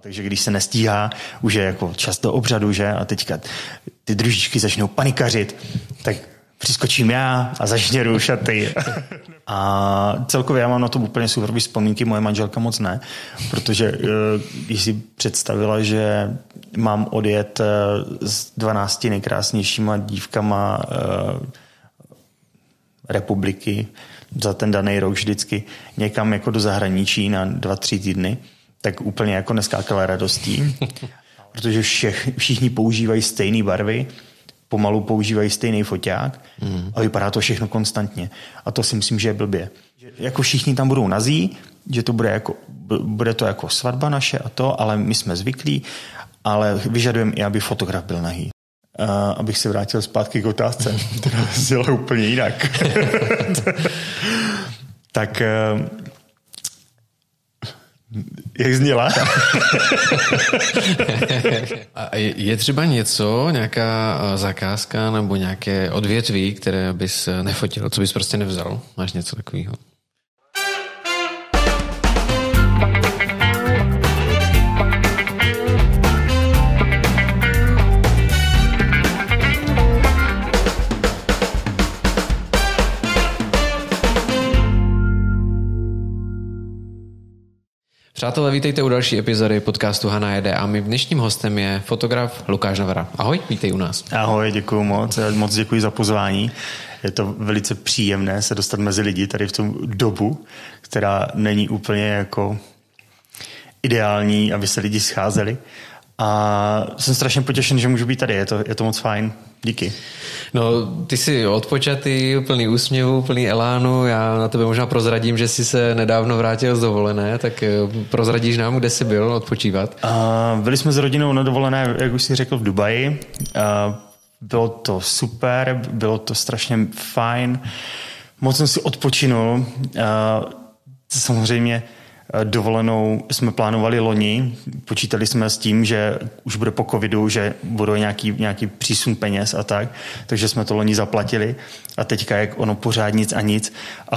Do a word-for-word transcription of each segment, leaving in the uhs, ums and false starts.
Takže když se nestíhá, už je jako čas do obřadu, že? A teďka ty družičky začnou panikařit, tak přiskočím já a zašněru šaty. A celkově já mám na to úplně super vzpomínky, moje manželka moc ne, protože když si představila, že mám odjet s dvanácti nejkrásnějšíma dívkama republiky za ten daný rok vždycky někam jako do zahraničí na dva, tři týdny, tak úplně jako neskákala radostí, protože všech, všichni používají stejné barvy, pomalu používají stejný foťák a vypadá to všechno konstantně. A to si myslím, že je blbě. Jako všichni tam budou nazí, že to bude, jako, bude to jako svatba naše a to, ale my jsme zvyklí, ale vyžadujeme i, aby fotograf byl nahý. Uh, abych se vrátil zpátky k otázce, která zjela úplně jinak. Tak... Uh, Jak zněla? A je třeba něco, nějaká zakázka nebo nějaké odvětví, které bys nefotil, co bys prostě nevzal? Máš něco takového? Přátelé, vítejte u další epizody podcastu Hana Jede a mým dnešním hostem je fotograf Lukáš Navara. Ahoj, vítej u nás. Ahoj, děkuju moc. Moc děkuji za pozvání. Je to velice příjemné se dostat mezi lidi tady v tom dobu, která není úplně jako ideální, aby se lidi scházeli. A jsem strašně potěšen, že můžu být tady. Je to, je to moc fajn. Díky. No, ty jsi odpočatý, plný úsměvu, plný elánu. Já na tebe možná prozradím, že jsi se nedávno vrátil z dovolené, tak prozradíš nám, kde jsi byl odpočívat? Uh, byli jsme s rodinou na dovolené, jak už jsi řekl, v Dubaji. Uh, bylo to super, bylo to strašně fajn. Moc jsem si odpočinul. Uh, samozřejmě dovolenou jsme plánovali loni, počítali jsme s tím, že už bude po covidu, že budou nějaký, nějaký přísun peněz a tak, takže jsme to loni zaplatili a teďka jak ono pořád nic a nic a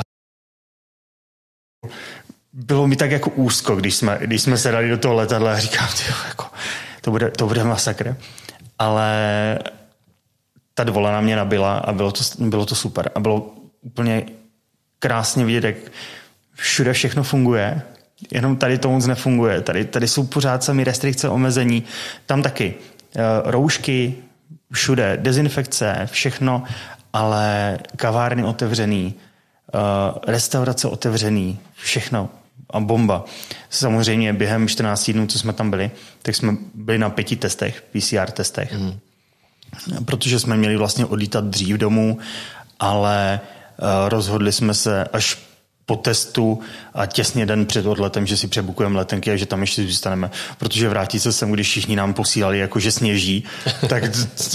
bylo mi tak jako úzko, když jsme, když jsme se dali do toho letadla a říkám, tyjo, jako, to bude, to bude masakr, ale ta dovolená mě nabila a bylo to, bylo to super a bylo úplně krásně vidět, jak všude všechno funguje, jenom tady to moc nefunguje. Tady, tady jsou pořád sami restrikce, omezení. Tam taky roušky, všude, dezinfekce, všechno, ale kavárny otevřený, restaurace otevřený, všechno a bomba. Samozřejmě během čtrnácti dnů, co jsme tam byli, tak jsme byli na pěti testech, P C R testech, mm. protože jsme měli vlastně odlítat dřív domů, ale rozhodli jsme se až po testu a těsně den před odletem, že si přebukujeme letenky a že tam ještě zůstaneme. Protože vrátit se sem, když všichni nám posílali, jako že sněží, tak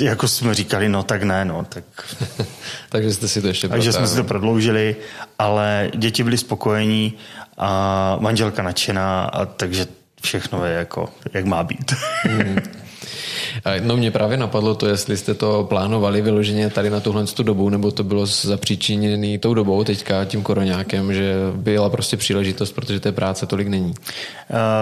jako jsme říkali, no tak ne, no. Tak... Takže jste si to ještě prodloužili. Takže jsme si to prodloužili, ale děti byly spokojení a manželka nadšená, a takže všechno je jako, jak má být. No mě právě napadlo to, jestli jste to plánovali vyloženě tady na tuhle tu dobu, nebo to bylo zapříčiněné tou dobou teďka tím koroňákem, že byla prostě příležitost, protože té práce tolik není.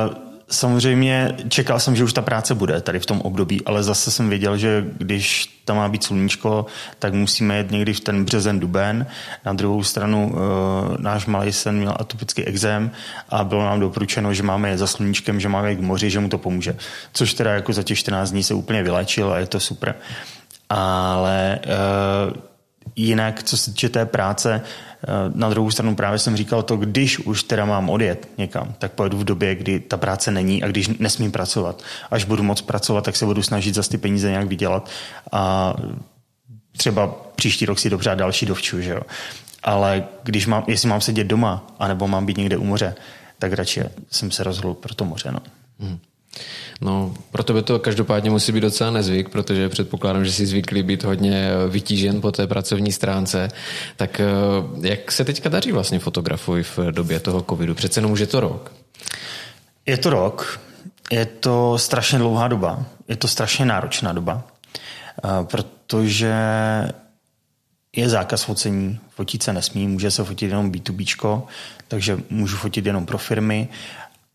Uh, samozřejmě čekal jsem, že už ta práce bude tady v tom období, ale zase jsem věděl, že když tam má být sluníčko, tak musíme jet někdy v ten březen, duben. Na druhou stranu uh, náš malý sen měl atopický exém a bylo nám doporučeno, že máme jet za sluníčkem, že máme jet k moři, že mu to pomůže. Což teda jako za těch čtrnáct dní se úplně vylečil a je to super. Ale uh, jinak, co se týče té práce, uh, na druhou stranu právě jsem říkal to, když už teda mám odjet někam, tak pojedu v době, kdy ta práce není a když nesmím pracovat. Až budu moc pracovat, tak se budu snažit za ty peníze nějak vydělat a třeba příští rok si dobře další dovču, že jo. Ale když mám, jestli mám sedět doma, anebo mám být někde u moře, tak radši jsem se rozhodl pro to moře, no. Hmm. No, pro tebe to každopádně musí být docela nezvyk, protože předpokládám, že jsi zvyklý být hodně vytížen po té pracovní stránce. Tak jak se teďka daří vlastně fotografuji v době toho covidu? Přece jenom už je to rok. Je to rok, je to strašně dlouhá doba, je to strašně náročná doba, protože je zákaz focení, fotit se nesmí, může se fotit jenom bé dvě béčko, takže můžu fotit jenom pro firmy.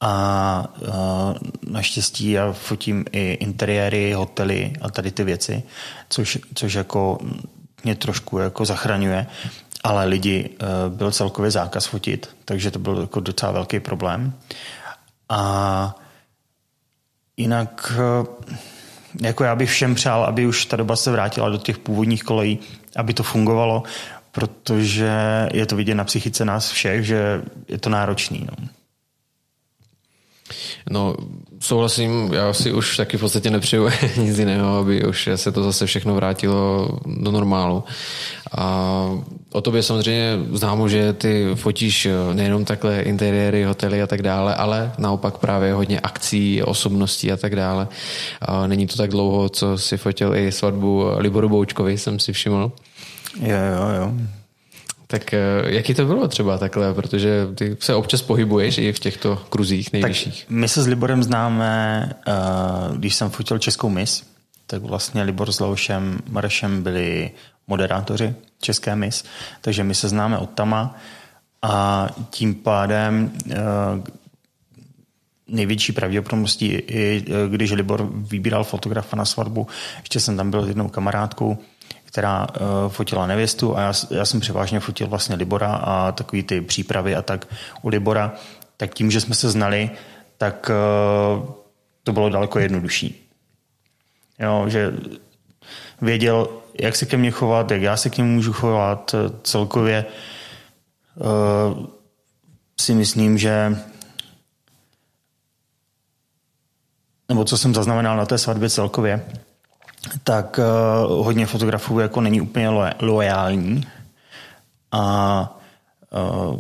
a uh, naštěstí já fotím i interiéry, hotely a tady ty věci, což, což jako mě trošku jako zachraňuje, ale lidi uh, byl celkově zákaz fotit, takže to byl jako docela velký problém. A jinak uh, jako já bych všem přál, aby už ta doba se vrátila do těch původních kolejí, aby to fungovalo, protože je to vidět na psychice nás všech, že je to náročný. No. No, souhlasím, já si už taky v podstatě nepřeju nic jiného, aby už se to zase všechno vrátilo do normálu. A o tobě samozřejmě známo, že ty fotíš nejenom takhle interiéry, hotely a tak dále, ale naopak právě hodně akcí, osobností a tak dále. A není to tak dlouho, co si fotil i svatbu Liboru Boučkovi, jsem si všiml. Jo, jo, jo. Tak jaký to bylo třeba takhle, protože ty se občas pohybuješ i v těchto kruzích nejvyšších. Tak my se s Liborem známe, když jsem fotil Českou Miss, tak vlastně Libor s Laušem Marešem byli moderátoři České Miss, takže my se známe od tama a tím pádem největší pravděpodobností i když Libor vybíral fotografa na svatbu, ještě jsem tam byl s jednou kamarádkou, která uh, fotila nevěstu a já, já jsem převážně fotil vlastně Libora a takový ty přípravy a tak u Libora, tak tím, že jsme se znali, tak uh, to bylo daleko jednodušší. Jo, že věděl, jak se ke mně chovat, jak já se k němu můžu chovat. Celkově uh, si myslím, že nebo co jsem zaznamenal na té svatbě celkově, tak uh, hodně fotografů jako není úplně lo- loajální a uh,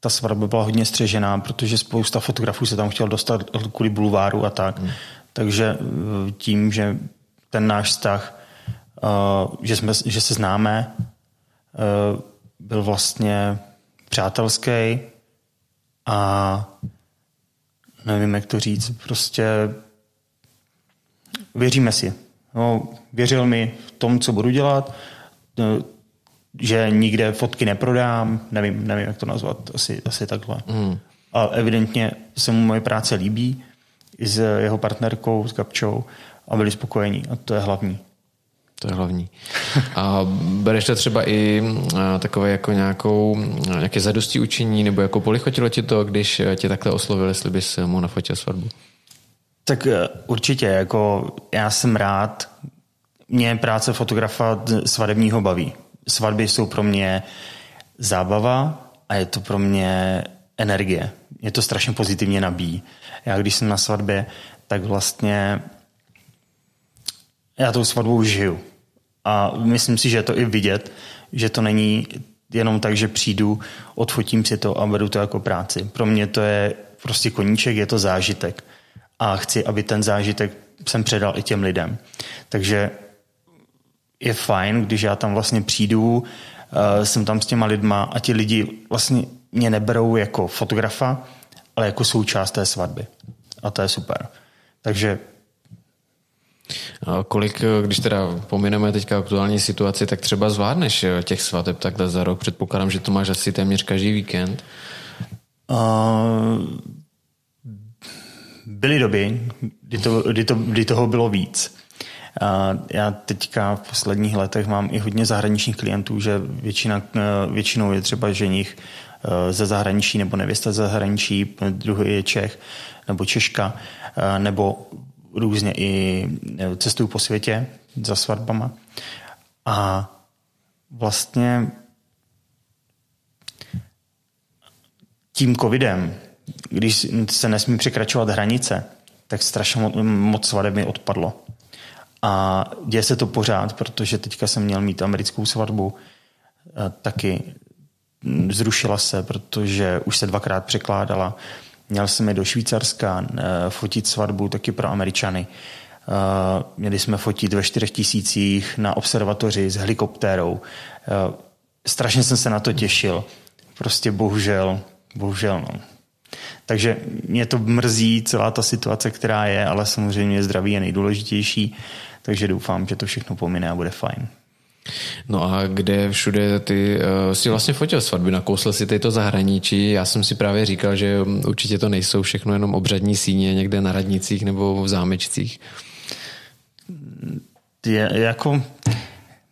ta svatba byla hodně střežená, protože spousta fotografů se tam chtěl dostat kvůli bulváru a tak. Hmm. Takže uh, tím, že ten náš vztah, uh, že, jsme, že se známe, uh, byl vlastně přátelský a nevím, jak to říct, prostě věříme si. No, věřil mi v tom, co budu dělat, že nikde fotky neprodám, nevím, nevím jak to nazvat, asi, asi takhle. Mm. A evidentně se mu moje práce líbí i s jeho partnerkou, s Kapčou a byli spokojení a to je hlavní. To je hlavní. A bereš to třeba i takové jako nějakou, nějaké zadosti učení nebo jako polichotilo ti to, když tě takhle oslovili, jestli bys mu nafotil svatbu? Tak určitě, jako já jsem rád, mě práce fotografa svatebního baví. Svatby jsou pro mě zábava a je to pro mě energie. Mě to strašně pozitivně nabíjí. Já když jsem na svatbě, tak vlastně já tou svatbou žiju. A myslím si, že je to i vidět, že to není jenom tak, že přijdu, odfotím si to a beru to jako práci. Pro mě to je prostě koníček, je to zážitek. A chci, aby ten zážitek jsem předal i těm lidem. Takže je fajn, když já tam vlastně přijdu, jsem tam s těma lidma a ti lidi vlastně mě neberou jako fotografa, ale jako součást té svatby. A to je super. Takže a kolik, když teda pomineme teďka aktuální situaci, tak třeba zvládneš těch svateb takhle za rok? Předpokládám, že to máš asi téměř každý víkend. Uh... Byly doby, kdy, to, kdy, to, kdy toho bylo víc. Já teďka v posledních letech mám i hodně zahraničních klientů, že většina, většinou je třeba ženich ze zahraničí nebo nevěsta ze zahraničí, druhý je Čech nebo Češka, nebo různě i cestují po světě za svatbama. A vlastně tím covidem, když se nesmí překračovat hranice, tak strašně moc svateb mi odpadlo. A děje se to pořád, protože teďka jsem měl mít americkou svatbu, taky zrušila se, protože už se dvakrát překládala. Měl jsem je do Švýcarska fotit svatbu taky pro Američany. Měli jsme fotit ve čtyřech tisících na observatoři s helikoptérou. Strašně jsem se na to těšil. Prostě bohužel, bohužel no. Takže mě to mrzí celá ta situace, která je, ale samozřejmě zdraví je nejdůležitější, takže doufám, že to všechno pomine a bude fajn. No a kde všude ty uh, si vlastně fotil svatby, nakousl si tady to zahraničí. Já jsem si právě říkal, že určitě to nejsou všechno jenom obřadní síně někde na radnicích nebo v zámečcích. Je, jako,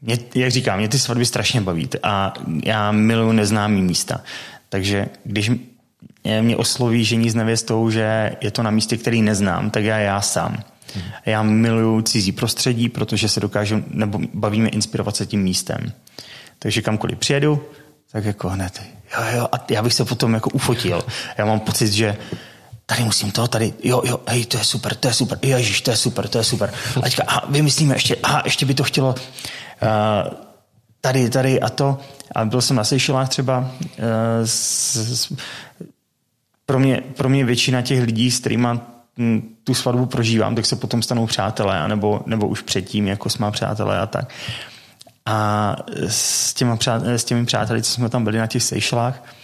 mě, jak říkám, mě ty svatby strašně baví a já miluji neznámý místa. Takže když mě osloví žení s nevěstou, že je to na místě, který neznám, tak já já sám. Já miluju cizí prostředí, protože se dokážu, nebo bavíme inspirovat se tím místem. Takže kamkoliv přijedu, tak jako hned, jo, jo, a já bych se potom jako ufotil. Já mám pocit, že tady musím to, tady, jo, jo, hej, to je super, to je super, ježiš, to je super, to je super. A teďka, a vymyslíme ještě, a ještě by to chtělo uh, tady, tady a to. A byl jsem na Seychellách třeba uh, s, s, pro, mě, pro mě většina těch lidí, s kterými tu svatbu prožívám, tak se potom stanou přátelé, nebo, nebo už předtím jako jsme přátelé a tak. A s, těma přátelé, s těmi přáteli, co jsme tam byli na těch Seychellách,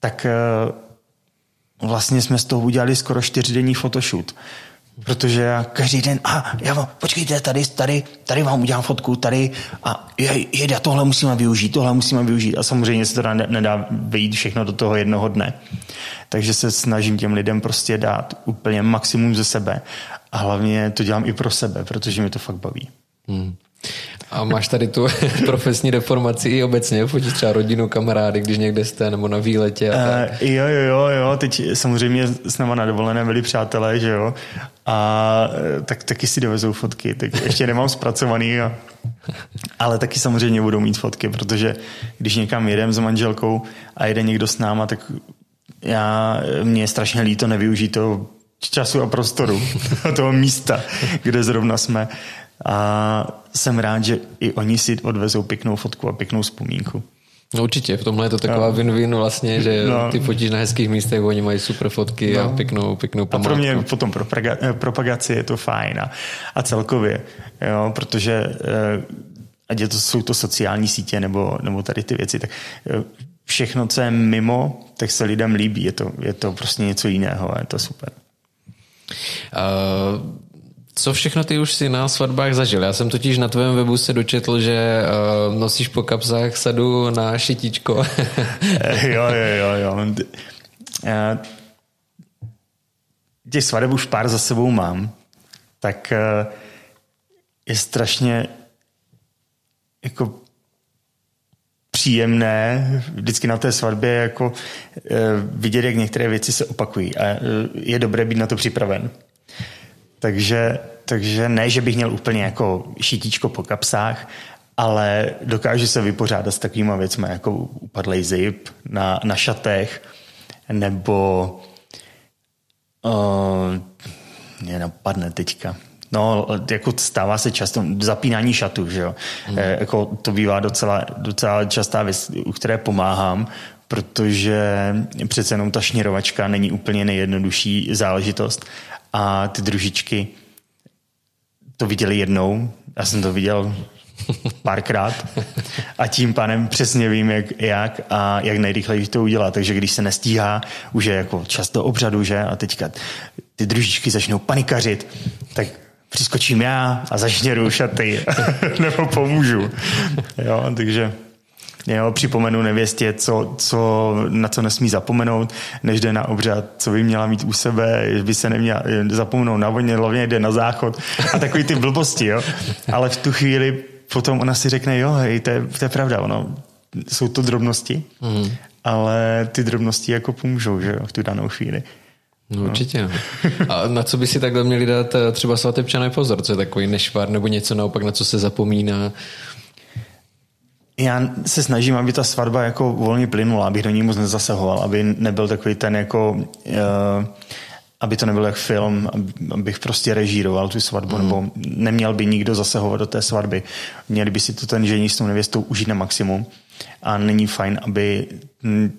tak vlastně jsme z toho udělali skoro čtyřdenní photoshoot. Protože já každý den, a já vám, počkejte, tady, tady, tady vám udělám fotku, tady a je, jeda, tohle musíme využít, tohle musíme využít. A samozřejmě se to nedá vejít všechno do toho jednoho dne. Takže se snažím těm lidem prostě dát úplně maximum ze sebe. A hlavně to dělám i pro sebe, protože mi to fakt baví. Hmm. A máš tady tu profesní deformaci i obecně? Fotíš třeba rodinu, kamarády, když někde jste, nebo na výletě? A tak. E, jo, jo, jo, teď samozřejmě s náma na dovolené byli přátelé, že jo? A tak, taky si dovezou fotky, tak ještě nemám zpracovaný, a, ale taky samozřejmě budou mít fotky, protože když někam jedem s manželkou a jede někdo s náma, tak já, mě je strašně líto nevyužít toho času a prostoru, toho místa, kde zrovna jsme. A jsem rád, že i oni si odvezou pěknou fotku a pěknou vzpomínku. No určitě, v tomhle je to taková no. win-win vlastně, že no. ty fotíš na hezkých místech, oni mají super fotky no. a pěknou, pěknou památku. A pro mě potom propaga- propagaci je to fajn a, a celkově, jo, protože ať je to, jsou to sociální sítě nebo, nebo tady ty věci, tak všechno, co je mimo, tak se lidem líbí, je to, je to prostě něco jiného a je to super. Uh... Co všechno ty už si na svatbách zažil? Já jsem totiž na tvém webu se dočetl, že uh, nosíš po kapsách sadu na šitíčko. jo, jo, jo. jo. Těch svateb už pár za sebou mám. Tak uh, je strašně jako příjemné vždycky na té svatbě jako uh, vidět, jak některé věci se opakují. A uh, je dobré být na to připraven. Takže, takže ne, že bych měl úplně jako šitíčko po kapsách, ale dokážu se vypořádat s takovýma věcmi, jako upadlej zip na, na šatech, nebo uh, mě napadne teďka. No, jako stává se často zapínání šatů, že jo. Hmm. E, jako to bývá docela, docela častá věc, u které pomáhám, protože přece jenom ta šněrovačka není úplně nejjednodušší záležitost. A ty družičky to viděli jednou, já jsem to viděl párkrát a tím pádem přesně vím, jak, jak a jak nejrychleji to udělá. Takže když se nestíhá, už je jako čas do obřadu, že? A teďka ty družičky začnou panikařit, tak přiskočím já a zašněru šaty nebo pomůžu. Jo, takže... Jo, připomenu nevěstě, co, co, na co nesmí zapomenout, než jde na obřad, co by měla mít u sebe, by se neměla zapomenout na voně, hlavně jde na záchod a takový ty blbosti, jo. Ale v tu chvíli potom ona si řekne, jo, hej, to je, to je pravda, ono, jsou to drobnosti, mm. ale ty drobnosti jako pomůžou, že jo, v tu danou chvíli. No, no. Určitě. A na co by si takhle měli dát třeba svatebčané pozor, co je takový nešvar, nebo něco naopak, na co se zapomíná? Já se snažím, aby ta svatba jako volně plynula, abych do ní moc nezasahoval, aby nebyl takový ten jako, uh, aby to nebyl jak film, abych prostě režíroval tu svatbu, mm. nebo neměl by nikdo zasahovat do té svatby. Měli by si to ten ženich s tou nevěstou užít na maximum a není fajn, aby m,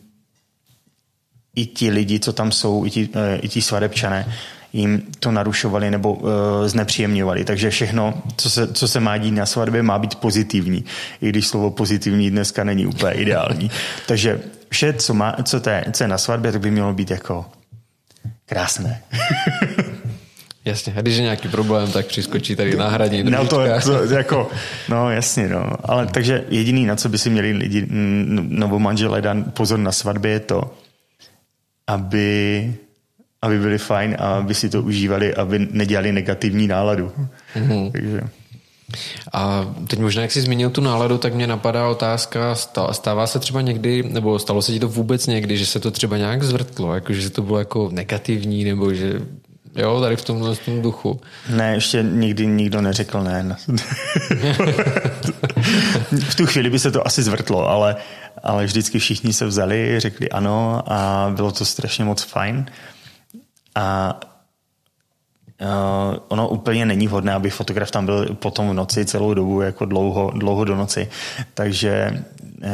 i ti lidi, co tam jsou, i ti, uh, i ti svatebčané, jim to narušovali nebo uh, znepříjemňovali. Takže všechno, co se, co se má dít na svatbě, má být pozitivní. I když slovo pozitivní dneska není úplně ideální. Takže vše, co, má, co, té, co je na svatbě, tak by mělo být jako krásné. Jasně, a když je nějaký problém, tak přiskočí tady náhradní družička. No, jako, no jasně, no. Ale takže jediný, na co by si měli lidi, nebo manželé dát pozor na svatbě, je to, aby, aby byli fajn a aby si to užívali, aby nedělali negativní náladu. Mm-hmm. Takže... A teď možná, jak jsi zmínil tu náladu, tak mě napadá otázka, stává se třeba někdy, nebo stalo se ti to vůbec někdy, že se to třeba nějak zvrtlo, jako, že to bylo jako negativní, nebo že jo, tady v tomhle tom duchu. Ne, ještě nikdy nikdo neřekl ne. V tu chvíli by se to asi zvrtlo, ale, ale vždycky všichni se vzali, řekli ano a bylo to strašně moc fajn. A Uh, ono úplně není vhodné, aby fotograf tam byl potom v noci celou dobu, jako dlouho, dlouho do noci. Takže uh,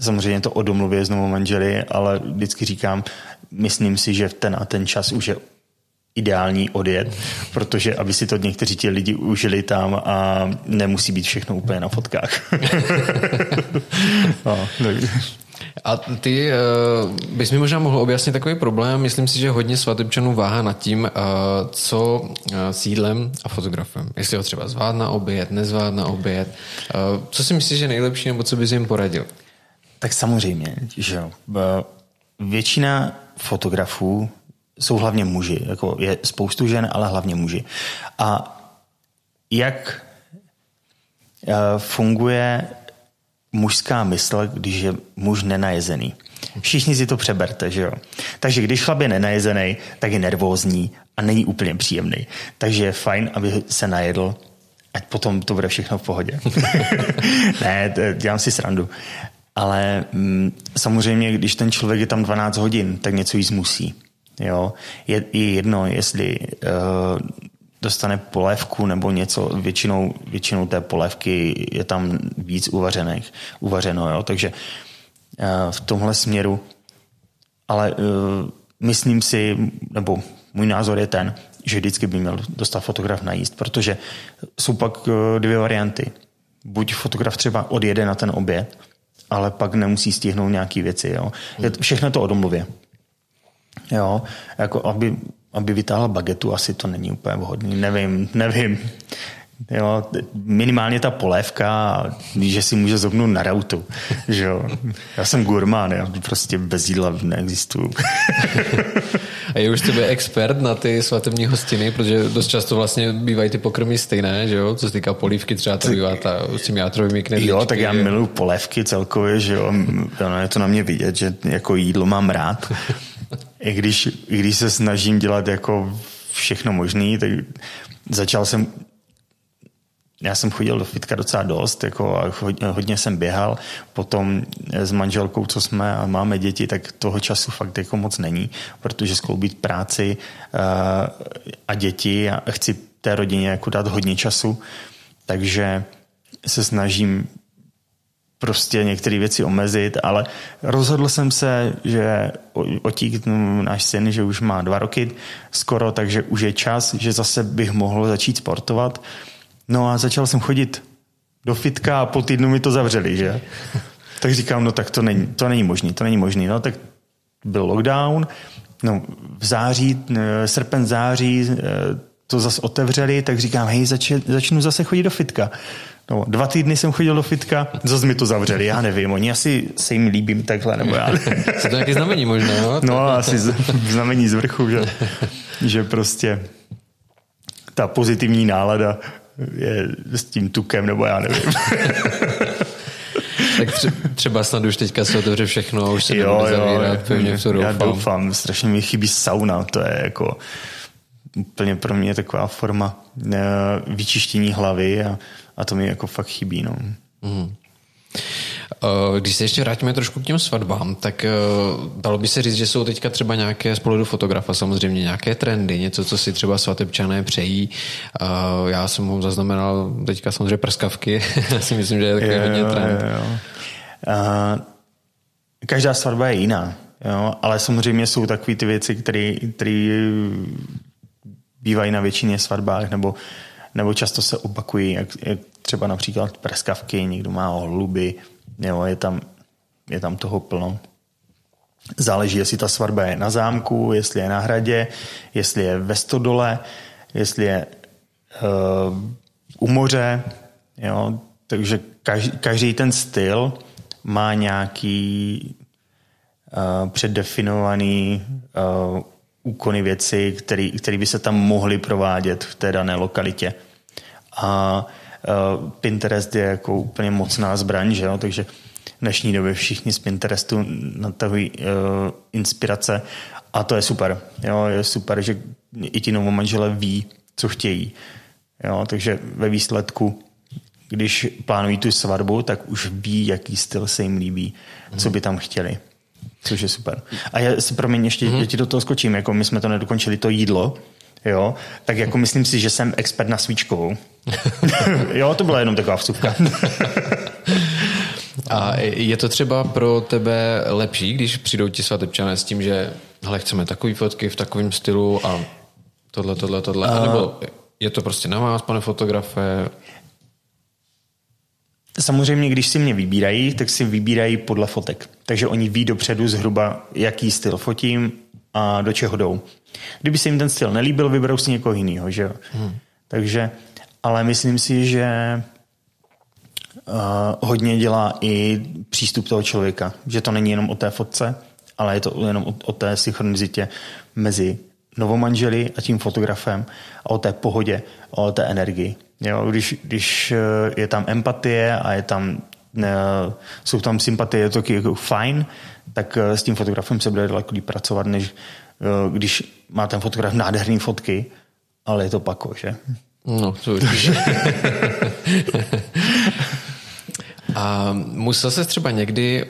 samozřejmě to o domluvě znovu manželi, ale vždycky říkám, myslím si, že ten a ten čas už je ideální odjet, protože aby si to někteří ti lidi užili tam a nemusí být všechno úplně na fotkách. No, a ty uh, bys mi možná mohl objasnit takový problém. Myslím si, že hodně svatebčanů váhá nad tím, uh, co uh, s jídlem a fotografem. Jestli ho třeba zvát na oběd, nezvát na oběd. Uh, co si myslíš, že nejlepší, nebo co bys jim poradil? Tak samozřejmě, že většina fotografů jsou hlavně muži. Jako je spoustu žen, ale hlavně muži. A jak uh, funguje mužská mysl, když je muž nenajezený. Všichni si to přeberte, že jo. Takže když chlap je nenajezený, tak je nervózní a není úplně příjemný. Takže je fajn, aby se najedl, ať potom to bude všechno v pohodě. Ne, dělám si srandu. Ale mm, samozřejmě, když ten člověk je tam dvanáct hodin, tak něco jíst musí. Jo? Je, je jedno, jestli uh, dostane polévku nebo něco, většinou, většinou té polévky je tam víc uvařených, uvařeno, jo? Takže uh, v tomhle směru, ale uh, myslím si, nebo můj názor je ten, že vždycky by měl dostat fotograf najíst, protože jsou pak uh, dvě varianty. Buď fotograf třeba odjede na ten oběd, ale pak nemusí stihnout nějaký věci, jo? Všechno to o domluvě. Jo, jako aby Aby vytáhla bagetu, asi to není úplně vhodný. Nevím, nevím. Jo, minimálně ta polévka, že si může zobnout na rautu. Že jo. Já jsem gurmán, já prostě bez jídla neexistuju. A je už tebe expert na ty svatební hostiny, protože dost často vlastně bývají ty pokrmy stejné, že jo? Co se týká polívky, třeba to bývá ta, s tím játrovými knedlíčky. Jo, tak já miluju polévky celkově, že jo. No, je to na mě vidět, že jako jídlo mám rád. I když, i když se snažím dělat jako všechno možný, tak začal jsem, já jsem chodil do fitka docela dost, jako a hodně, hodně jsem běhal, potom s manželkou, co jsme a máme děti, tak toho času fakt jako moc není, protože skloubit práci a děti a chci té rodině jako dát hodně času, takže se snažím prostě některé věci omezit, ale rozhodl jsem se, že Otík, náš syn, že už má dva roky skoro, takže už je čas, že zase bych mohl začít sportovat. No a začal jsem chodit do fitka a po týdnu mi to zavřeli, že? Tak říkám, no tak to není, to není možný, to není možný. No tak byl lockdown, no v září, srpen, září to zase otevřeli, tak říkám, hej, zač, začnu zase chodit do fitka. No, dva týdny jsem chodil do fitka, zase mi to zavřeli, já nevím, oni asi se jim líbím takhle, nebo já nevím. To nějaké znamení možná, jo? No, asi znamení z vrchu, že, že prostě ta pozitivní nálada je s tím tukem, nebo já nevím. Tak třeba snad už teďka se otevře všechno a už se nebude zavírat, pevně v to doufám. Já doufám, strašně mi chybí sauna, to je jako úplně pro mě taková forma vyčištění hlavy a A to mi jako fakt chybí, no. Mm. Když se ještě vrátíme trošku k těm svatbám, tak dalo by se říct, že jsou teďka třeba nějaké, z pohledu fotografa samozřejmě, nějaké trendy, něco, co si třeba svatebčané přejí. Já jsem ho zaznamenal teďka samozřejmě prskavky. Já si myslím, že je takový jo, hodně trend. Jo, jo. Uh, každá svatba je jiná, jo? Ale samozřejmě jsou takové ty věci, které bývají na většině svatbách, nebo nebo často se opakují, jak, jak třeba například prskavky, někdo má holuby, jo, je tam, je tam toho plno. Záleží, jestli ta svatba je na zámku, jestli je na hradě, jestli je ve stodole, jestli je uh, u moře, jo, takže každý, každý ten styl má nějaký uh, předdefinovaný uh, úkony věci, který, který by se tam mohly provádět v té dané lokalitě. A uh, Pinterest je jako úplně mocná zbraň, že jo? Takže v dnešní době všichni z Pinterestu natahují uh, inspirace a to je super. Jo? Je super, že i ti novomanželé ví, co chtějí. Jo? Takže ve výsledku, když plánují tu svatbu, tak už ví, jaký styl se jim líbí, hmm. co by tam chtěli. Což je super. A já si, promiň, ještě mm-hmm. ti do toho skočím, jako my jsme to nedokončili, to jídlo, jo, tak jako myslím si, že jsem expert na svíčkovou. Jo, to byla jenom taková vsuvka. A je to třeba pro tebe lepší, když přijdou ti svatebčané s tím, že hele, chceme takový fotky v takovém stylu a tohle, tohle, tohle, a nebo je to prostě na vás, pane fotografe? Samozřejmě, když si mě vybírají, tak si vybírají podle fotek. Takže oni ví dopředu zhruba, jaký styl fotím a do čeho jdou. Kdyby se jim ten styl nelíbil, vyberou si někoho jiného, že jo? Hmm. Takže, ale myslím si, že uh, hodně dělá i přístup toho člověka. Že to není jenom o té fotce, ale je to jenom o, o té synchronizitě mezi novomanželi a tím fotografem a o té pohodě, o té energii. Jo, když, když je tam empatie a je tam, ne, jsou tam sympatie, to je jako fajn, tak s tím fotografem se bude daleko líp pracovat, než když má ten fotograf nádherný fotky, ale je to pako, že? No, to určitě. A musel se třeba někdy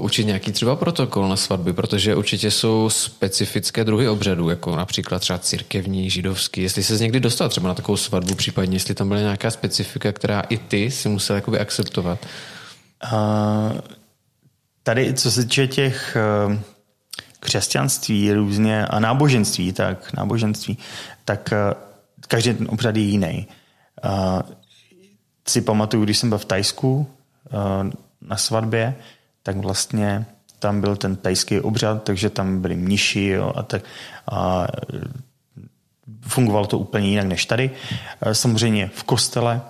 učit nějaký třeba protokol na svatby, protože určitě jsou specifické druhy obřadů, jako například třeba církevní, židovský. Jestli ses někdy dostal třeba na takovou svatbu, případně jestli tam byla nějaká specifika, která i ty si musel jakoby akceptovat. Uh, tady, co se týče těch uh, křesťanství různě a náboženství, tak náboženství, tak uh, každý ten obřad je jiný. Uh, si pamatuju, když jsem byl v Thajsku, na svatbě, tak vlastně tam byl ten thajský obřad, takže tam byli mniši, jo, a tak a fungovalo to úplně jinak než tady. Samozřejmě v kostele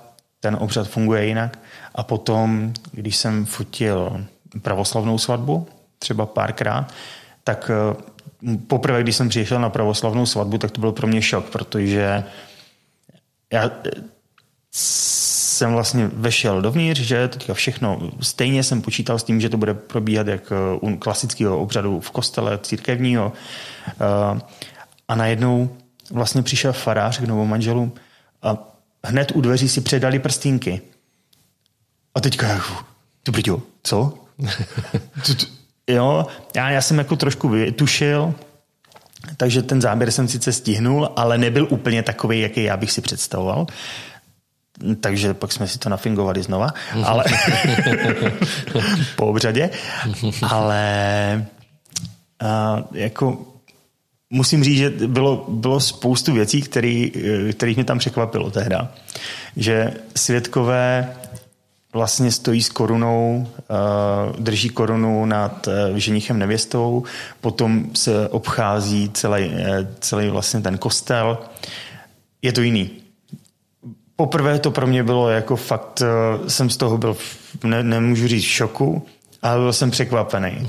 ten obřad funguje jinak a potom, když jsem fotil pravoslavnou svatbu, třeba párkrát, tak poprvé, když jsem přišel na pravoslavnou svatbu, tak to byl pro mě šok, protože já jsem vlastně vešel dovnitř, že teďka všechno. Stejně jsem počítal s tím, že to bude probíhat jak u klasického obřadu v kostele církevního. A najednou vlastně přišel farář k novomanželům a hned u dveří si předali prstínky. A teďka jako, ty brďo, co? Jo, já, já jsem jako trošku vytušil, takže ten záběr jsem sice stihnul, ale nebyl úplně takový, jaký já bych si představoval. Takže pak jsme si to nafingovali znova, ale po obřadě, ale a, jako musím říct, že bylo, bylo spoustu věcí, který, kterých mě tam překvapilo tehda, že svědkové vlastně stojí s korunou, drží korunu nad ženichem nevěstou, potom se obchází celý, celý vlastně ten kostel. Je to jiný. Poprvé to pro mě bylo jako fakt, jsem z toho byl, ne, nemůžu říct šoku, ale byl jsem překvapený,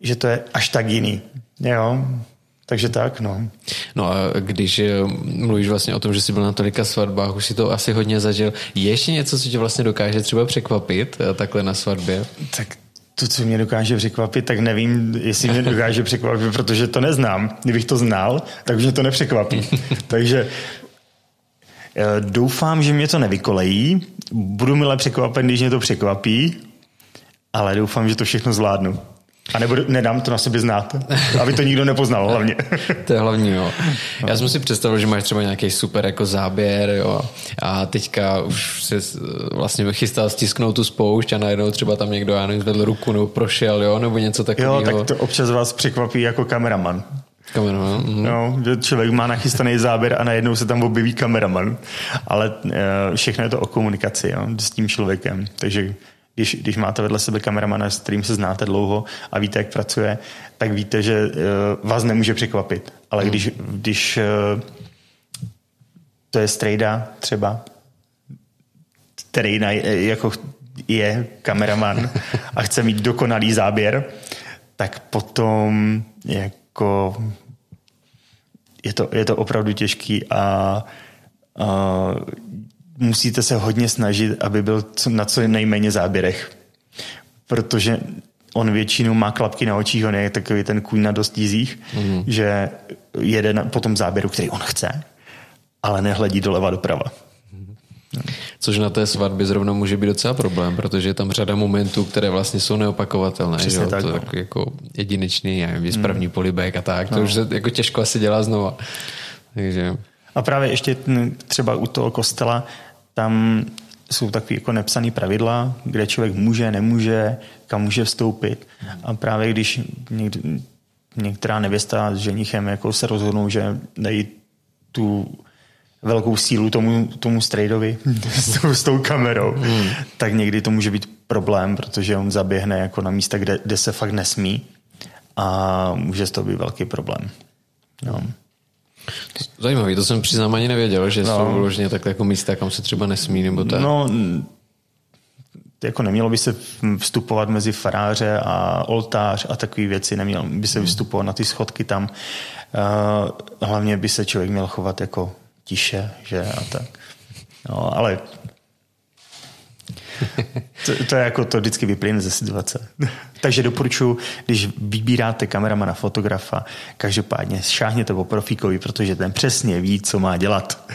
že to je až tak jiný. Jo, takže tak, no. No a když mluvíš vlastně o tom, že jsi byl na tolika svatbách, už si to asi hodně zažil. Je ještě něco, co tě vlastně dokáže třeba překvapit takhle na svatbě? Tak to, co mě dokáže překvapit, tak nevím, jestli mě dokáže překvapit, protože to neznám. Kdybych to znal, tak už mě to nepřekvapí. Takže doufám, že mě to nevykolejí. Budu mile překvapen, když mě to překvapí, ale doufám, že to všechno zvládnu. A nebudu, nedám to na sobě znát, aby to nikdo nepoznal hlavně. To je hlavní, jo. Já jsem si představil, že máš třeba nějaký super jako záběr, jo. A teďka už se vlastně chystal stisknout tu spoušť a najednou třeba tam někdo, já nevím, zvedl ruku nebo prošel, jo, nebo něco takového. Jo, tak to občas vás překvapí jako kameraman. Kameraman. Mm. No, že člověk má nachystaný záběr a najednou se tam objeví kameraman. Ale e, všechno je to o komunikaci, jo, s tím člověkem. Takže když, když máte vedle sebe kameramana, s kterým se znáte dlouho a víte, jak pracuje, tak víte, že e, vás nemůže překvapit. Ale mm. když, když e, to je strejda třeba, který jako je kameraman a chce mít dokonalý záběr, tak potom jako je to, je to opravdu těžký a, a musíte se hodně snažit, aby byl co, na co nejméně záběrech. Protože on většinou má klapky na očích, on je takový ten kůň na dostízích, mm. že jede na, po tom záběru, který on chce, ale nehledí doleva doprava. Což na té svatbě zrovna může být docela problém, protože je tam řada momentů, které vlastně jsou neopakovatelné. Přesně tak, to je no. tak jako jedinečný, nevím, výspravní mm. polibek a tak. To no. už se jako těžko asi dělá znova. Takže... A právě ještě třeba u toho kostela, tam jsou takové jako nepsané pravidla, kde člověk může, nemůže, kam může vstoupit. A právě když někdy, některá nevěsta s ženichem jako se rozhodnou, že dají tu velkou sílu tomu, tomu strejdovi s, s tou kamerou, mm. tak někdy to může být problém, protože on zaběhne jako na místa, kde, kde se fakt nesmí a může z toho být velký problém. No. Zajímavý, to jsem přiznám ani nevěděl, že no. jsou vložně tak jako místa, kam se třeba nesmí, nebo tak. No, jako nemělo by se vstupovat mezi faráře a oltář a takové věci, nemělo by se vstupovat na ty schodky tam. Hlavně by se člověk měl chovat jako tiše, že a tak. No, ale to, to je jako to vždycky vyplyne ze situace. Takže doporučuji, když vybíráte kameramana, fotografa, každopádně šáhněte po profíkovi, protože ten přesně ví, co má dělat.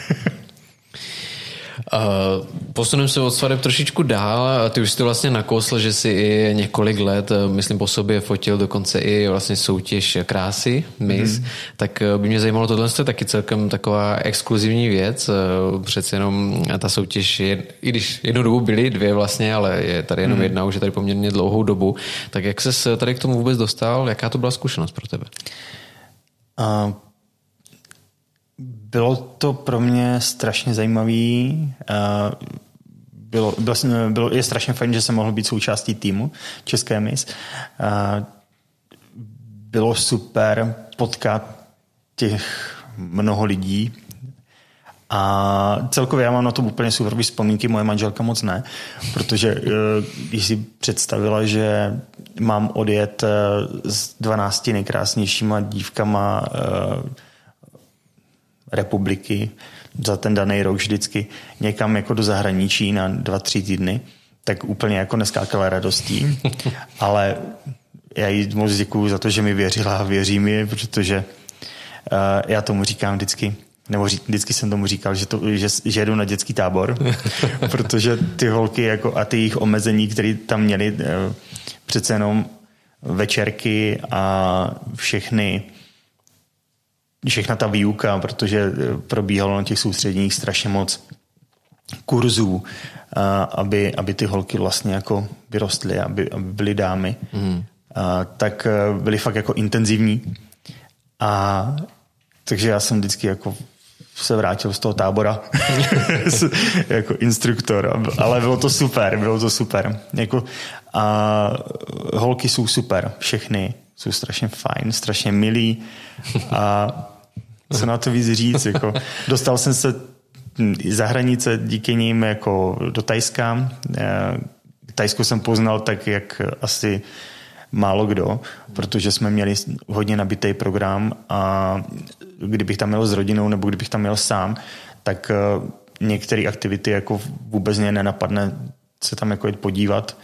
Uh, posuneme se od svateb trošičku dál. Ty už jsi to vlastně nakousl, že jsi i několik let, myslím, po sobě fotil dokonce i vlastně soutěž krásy, Miss. Mm. Tak by mě zajímalo, tohle je taky celkem taková exkluzivní věc. Přece jenom ta soutěž, je, i když jednu dobu byly dvě vlastně, ale je tady jenom mm. jedna, už je tady poměrně dlouhou dobu. Tak jak ses tady k tomu vůbec dostal? Jaká to byla zkušenost pro tebe? Uh. Bylo to pro mě strašně zajímavý. Bylo, bylo, je strašně fajn, že jsem mohl být součástí týmu České Miss. Bylo super potkat těch mnoho lidí a celkově já mám na to úplně super vzpomínky, moje manželka moc ne, protože když si představila, že mám odjet s dvanácti nejkrásnějšíma dívkama republiky za ten daný rok vždycky někam jako do zahraničí na dva, tři týdny, tak úplně jako neskákala radostí. Ale já jí moc děkuju za to, že mi věřila a věří mi, protože uh, já tomu říkám vždycky, nebo ří, vždycky jsem tomu říkal, že, to, že, že jedu na dětský tábor, protože ty holky jako a ty jejich omezení, které tam měly uh, přece jenom večerky a všechny všechna ta výuka, protože probíhalo na těch soustředních strašně moc kurzů, aby, aby ty holky vlastně jako vyrostly, aby, aby byly dámy, mm. a, tak byly fakt jako intenzivní. A takže já jsem vždycky jako se vrátil z toho tábora jako instruktor, ale bylo to super, bylo to super. Jako, a holky jsou super, všechny. Jsou strašně fajn, strašně milí a co na to víc říct. Jako. Dostal jsem se za hranice díky nim jako do Thajska. Thajsko jsem poznal tak, jak asi málo kdo, protože jsme měli hodně nabitý program a kdybych tam jel s rodinou nebo kdybych tam jel sám, tak některé aktivity jako vůbec mě nenapadne se tam jako jít podívat.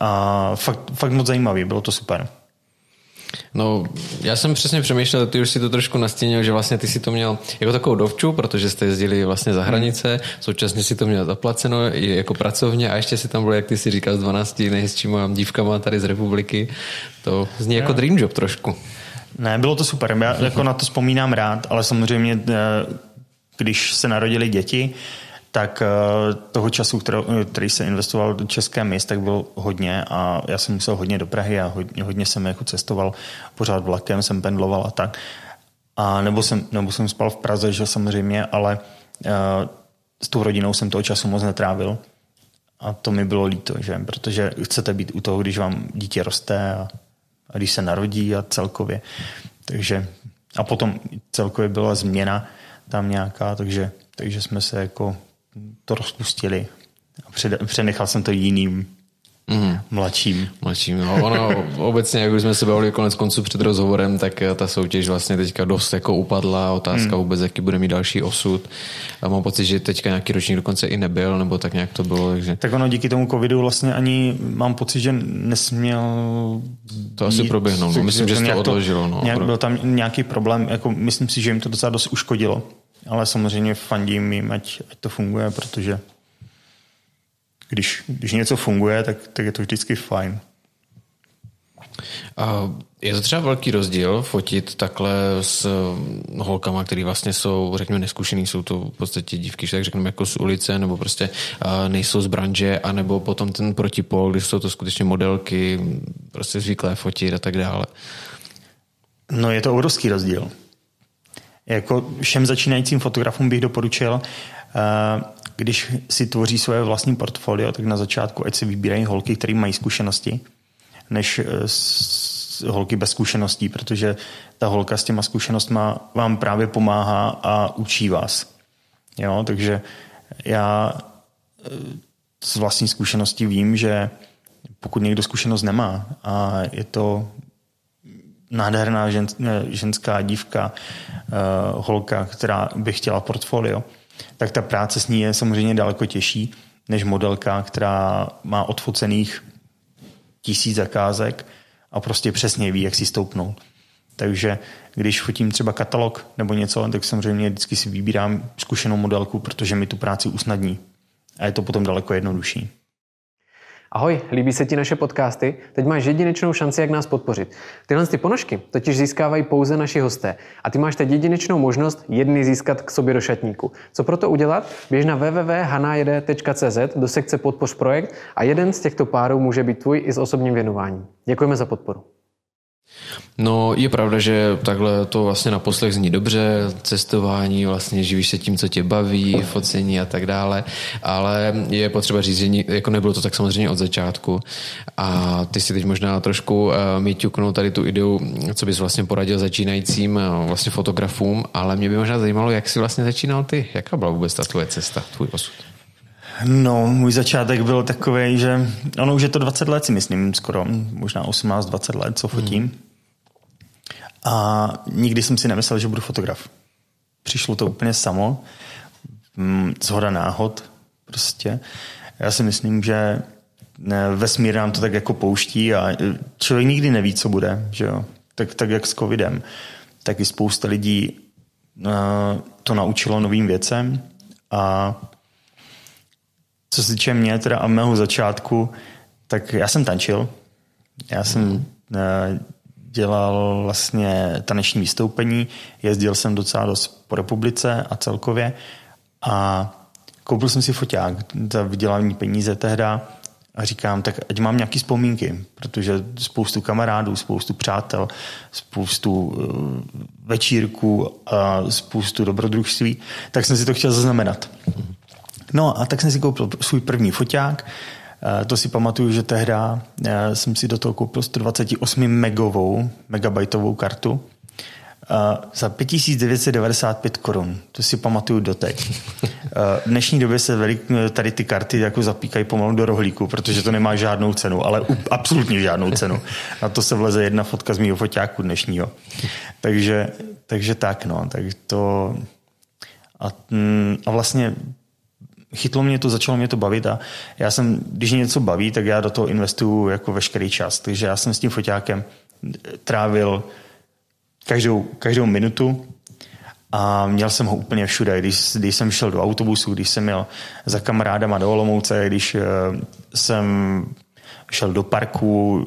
A fakt, fakt moc zajímavý, bylo to super. No, já jsem přesně přemýšlel, ty už si to trošku nastínil, že vlastně ty si to měl jako takovou dovču, protože jste jezdili vlastně za hranice, současně si to měl zaplaceno i jako pracovně a ještě si tam byl, jak ty si říkal, s dvanácti nejhezčíma dívkama tady z republiky. To zní jako dream job trošku. Ne, bylo to super, já jako na to vzpomínám rád, ale samozřejmě, když se narodili děti, tak toho času, který se investoval do České Miss, tak bylo hodně a já jsem musel hodně do Prahy a hodně, hodně jsem jako cestoval, pořád vlakem jsem pendloval a tak. A nebo jsem, nebo jsem spal v Praze, že samozřejmě, ale uh, s tou rodinou jsem toho času moc netrávil a to mi bylo líto, že? Protože chcete být u toho, když vám dítě roste a, a když se narodí a celkově. Takže, a potom celkově byla změna tam nějaká, takže takže jsme se jako to rozpustili a přenechal jsem to jiným. Mm. Mladším. Mladším, no. Ono, obecně, jak už jsme se bavili konec konců před rozhovorem, tak ta soutěž vlastně teďka dost jako upadla, otázka mm. vůbec, jaký bude mít další osud. A mám pocit, že teďka nějaký ročník dokonce i nebyl, nebo tak nějak to bylo. Takže... Tak ono, díky tomu covidu vlastně ani mám pocit, že nesměl... To asi proběhnout, no. Myslím, že se to odložilo. No. Nějak, byl tam nějaký problém, jako myslím si, že jim to docela dost uškodilo, ale samozřejmě fandím jim, ať, ať to funguje, protože... Když, když něco funguje, tak, tak je to vždycky fajn. A je to třeba velký rozdíl fotit takhle s holkama, který vlastně jsou, řekněme, neskušený, jsou to v podstatě dívky, že tak řekneme, jako z ulice, nebo prostě nejsou z branže, anebo potom ten protipol, když jsou to skutečně modelky, prostě zvyklé fotit a tak dále. No je to obrovský rozdíl. Jako všem začínajícím fotografům bych doporučil, uh, když si tvoří svoje vlastní portfolio, tak na začátku ať si vybírají holky, které mají zkušenosti, než holky bez zkušeností, protože ta holka s těma zkušenostma vám právě pomáhá a učí vás. Jo? Takže já z vlastní zkušenosti vím, že pokud někdo zkušenost nemá a je to nádherná žen, ženská dívka, holka, která by chtěla portfolio, tak ta práce s ní je samozřejmě daleko těžší než modelka, která má odfocených tisíc zakázek a prostě přesně ví, jak si stoupnout. Takže když fotím třeba katalog nebo něco, tak samozřejmě vždycky si vybírám zkušenou modelku, protože mi tu práci usnadní. A je to potom daleko jednodušší. Ahoj, líbí se ti naše podcasty? Teď máš jedinečnou šanci, jak nás podpořit. Tyhle ty ponožky totiž získávají pouze naši hosté a ty máš teď jedinečnou možnost jedny získat k sobě do šatníku. Co proto udělat? Běž na w w w tečka hanajede tečka c z do sekce Podpoř projekt a jeden z těchto párů může být tvůj i s osobním věnováním. Děkujeme za podporu. No, je pravda, že takhle to vlastně na poslech zní dobře, cestování, vlastně živíš se tím, co tě baví, focení a tak dále, ale je potřeba říct, že jako nebylo to tak samozřejmě od začátku a ty si teď možná trošku mi ťuknul tady tu ideu, co bys vlastně poradil začínajícím vlastně fotografům, ale mě by možná zajímalo, jak jsi vlastně začínal ty, jaká byla vůbec ta tvoje cesta, tvůj osud? No, můj začátek byl takovej, že ono už je to dvacet let, si myslím, skoro, možná osmnáct dvacet let, co fotím. Hmm. A nikdy jsem si nemyslel, že budu fotograf. Přišlo to úplně samo, zhoda náhod prostě. Já si myslím, že vesmír nám to tak jako pouští a člověk nikdy neví, co bude, že jo. Tak, tak jak s covidem, tak i spousta lidí to naučilo novým věcem a co se týče mě teda a mého začátku, tak já jsem tančil. Já jsem dělal vlastně taneční vystoupení, jezdil jsem docela dost po republice a celkově a koupil jsem si foťák za vydělávání peníze tehda a říkám, tak ať mám nějaké vzpomínky, protože spoustu kamarádů, spoustu přátel, spoustu večírků a spoustu dobrodružství, tak jsem si to chtěl zaznamenat. No a tak jsem si koupil svůj první foťák. To si pamatuju, že tehda jsem si do toho koupil sto dvacet osm megovou, megabajtovou kartu za pět tisíc devět set devadesát pět korun. To si pamatuju doteď. V dnešní době se velik, tady ty karty jako zapíkají pomalu do rohlíku, protože to nemá žádnou cenu, ale absolutně žádnou cenu. Na to se vleze jedna fotka z mýho foťáku dnešního. Takže, takže tak, no. Tak to... A, a vlastně... Chytlo mě to, začalo mě to bavit a já jsem, když mě něco baví, tak já do toho investuju jako veškerý čas. Takže já jsem s tím foťákem trávil každou, každou minutu a měl jsem ho úplně všude. Když, když jsem šel do autobusu, když jsem jel za kamarádama do Olomouce, když jsem šel do parku,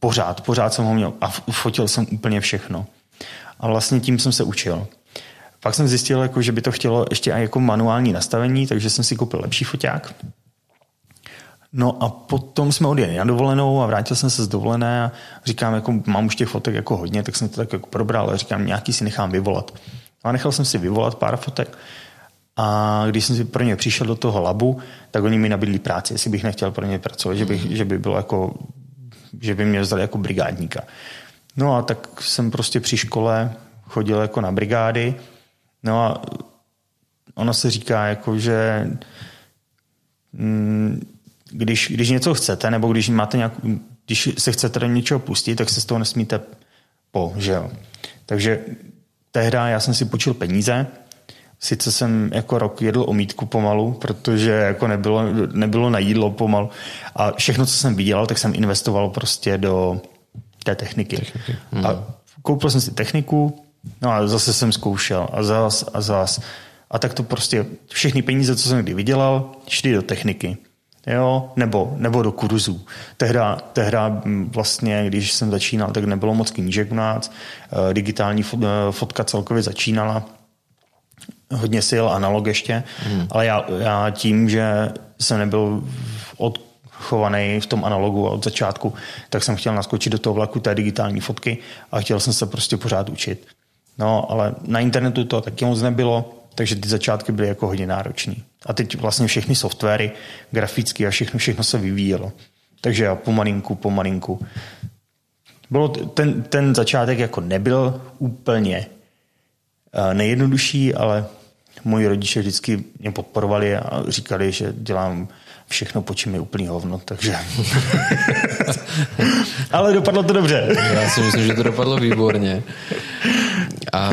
pořád, pořád jsem ho měl a fotil jsem úplně všechno. A vlastně tím jsem se učil. Pak jsem zjistil, jako, že by to chtělo ještě jako manuální nastavení, takže jsem si koupil lepší foťák. No a potom jsme odjeli na dovolenou a vrátil jsem se z dovolené a říkám, jako, mám už těch fotek jako hodně, tak jsem to tak jako probral a říkám, nějaký si nechám vyvolat. A nechal jsem si vyvolat pár fotek a když jsem si pro ně přišel do toho labu, tak oni mi nabídli práci, jestli bych nechtěl pro ně pracovat, že by, že by, bylo jako, že by mě vzali jako brigádníka. No a tak jsem prostě při škole chodil jako na brigády. No a ono se říká, jako, že když, když něco chcete, nebo když máte nějakou, když se chcete do něčeho pustit, tak se z toho nesmíte po, že jo. Takže tehdy já jsem si počil peníze, sice jsem jako rok jedl omítku pomalu, protože jako nebylo, nebylo na jídlo pomalu a všechno, co jsem vydělal, tak jsem investoval prostě do té techniky. techniky. Hmm. A koupil jsem si techniku, no a zase jsem zkoušel a zas a zas. A tak to prostě všechny peníze, co jsem kdy vydělal, šly do techniky. Jo? Nebo, nebo do kurzů. Tehda, tehda vlastně, když jsem začínal, tak nebylo moc knížek u nás. Digitální fotka celkově začínala. Hodně sil analog ještě. Hmm. Ale já, já tím, že jsem nebyl odchovaný v tom analogu od začátku, tak jsem chtěl naskočit do toho vlaku té digitální fotky a chtěl jsem se prostě pořád učit. No, ale na internetu to taky moc nebylo, takže ty začátky byly jako hodně náročný. A teď vlastně všechny softwary, grafické a všechno, všechno se vyvíjelo. Takže já pomalinku, pomalinku. Bylo ten, ten začátek jako nebyl úplně nejjednodušší, ale moji rodiče vždycky mě podporovali a říkali, že dělám všechno, po čem je úplný hovno, takže... ale dopadlo to dobře. Já si myslím, že to dopadlo výborně. A,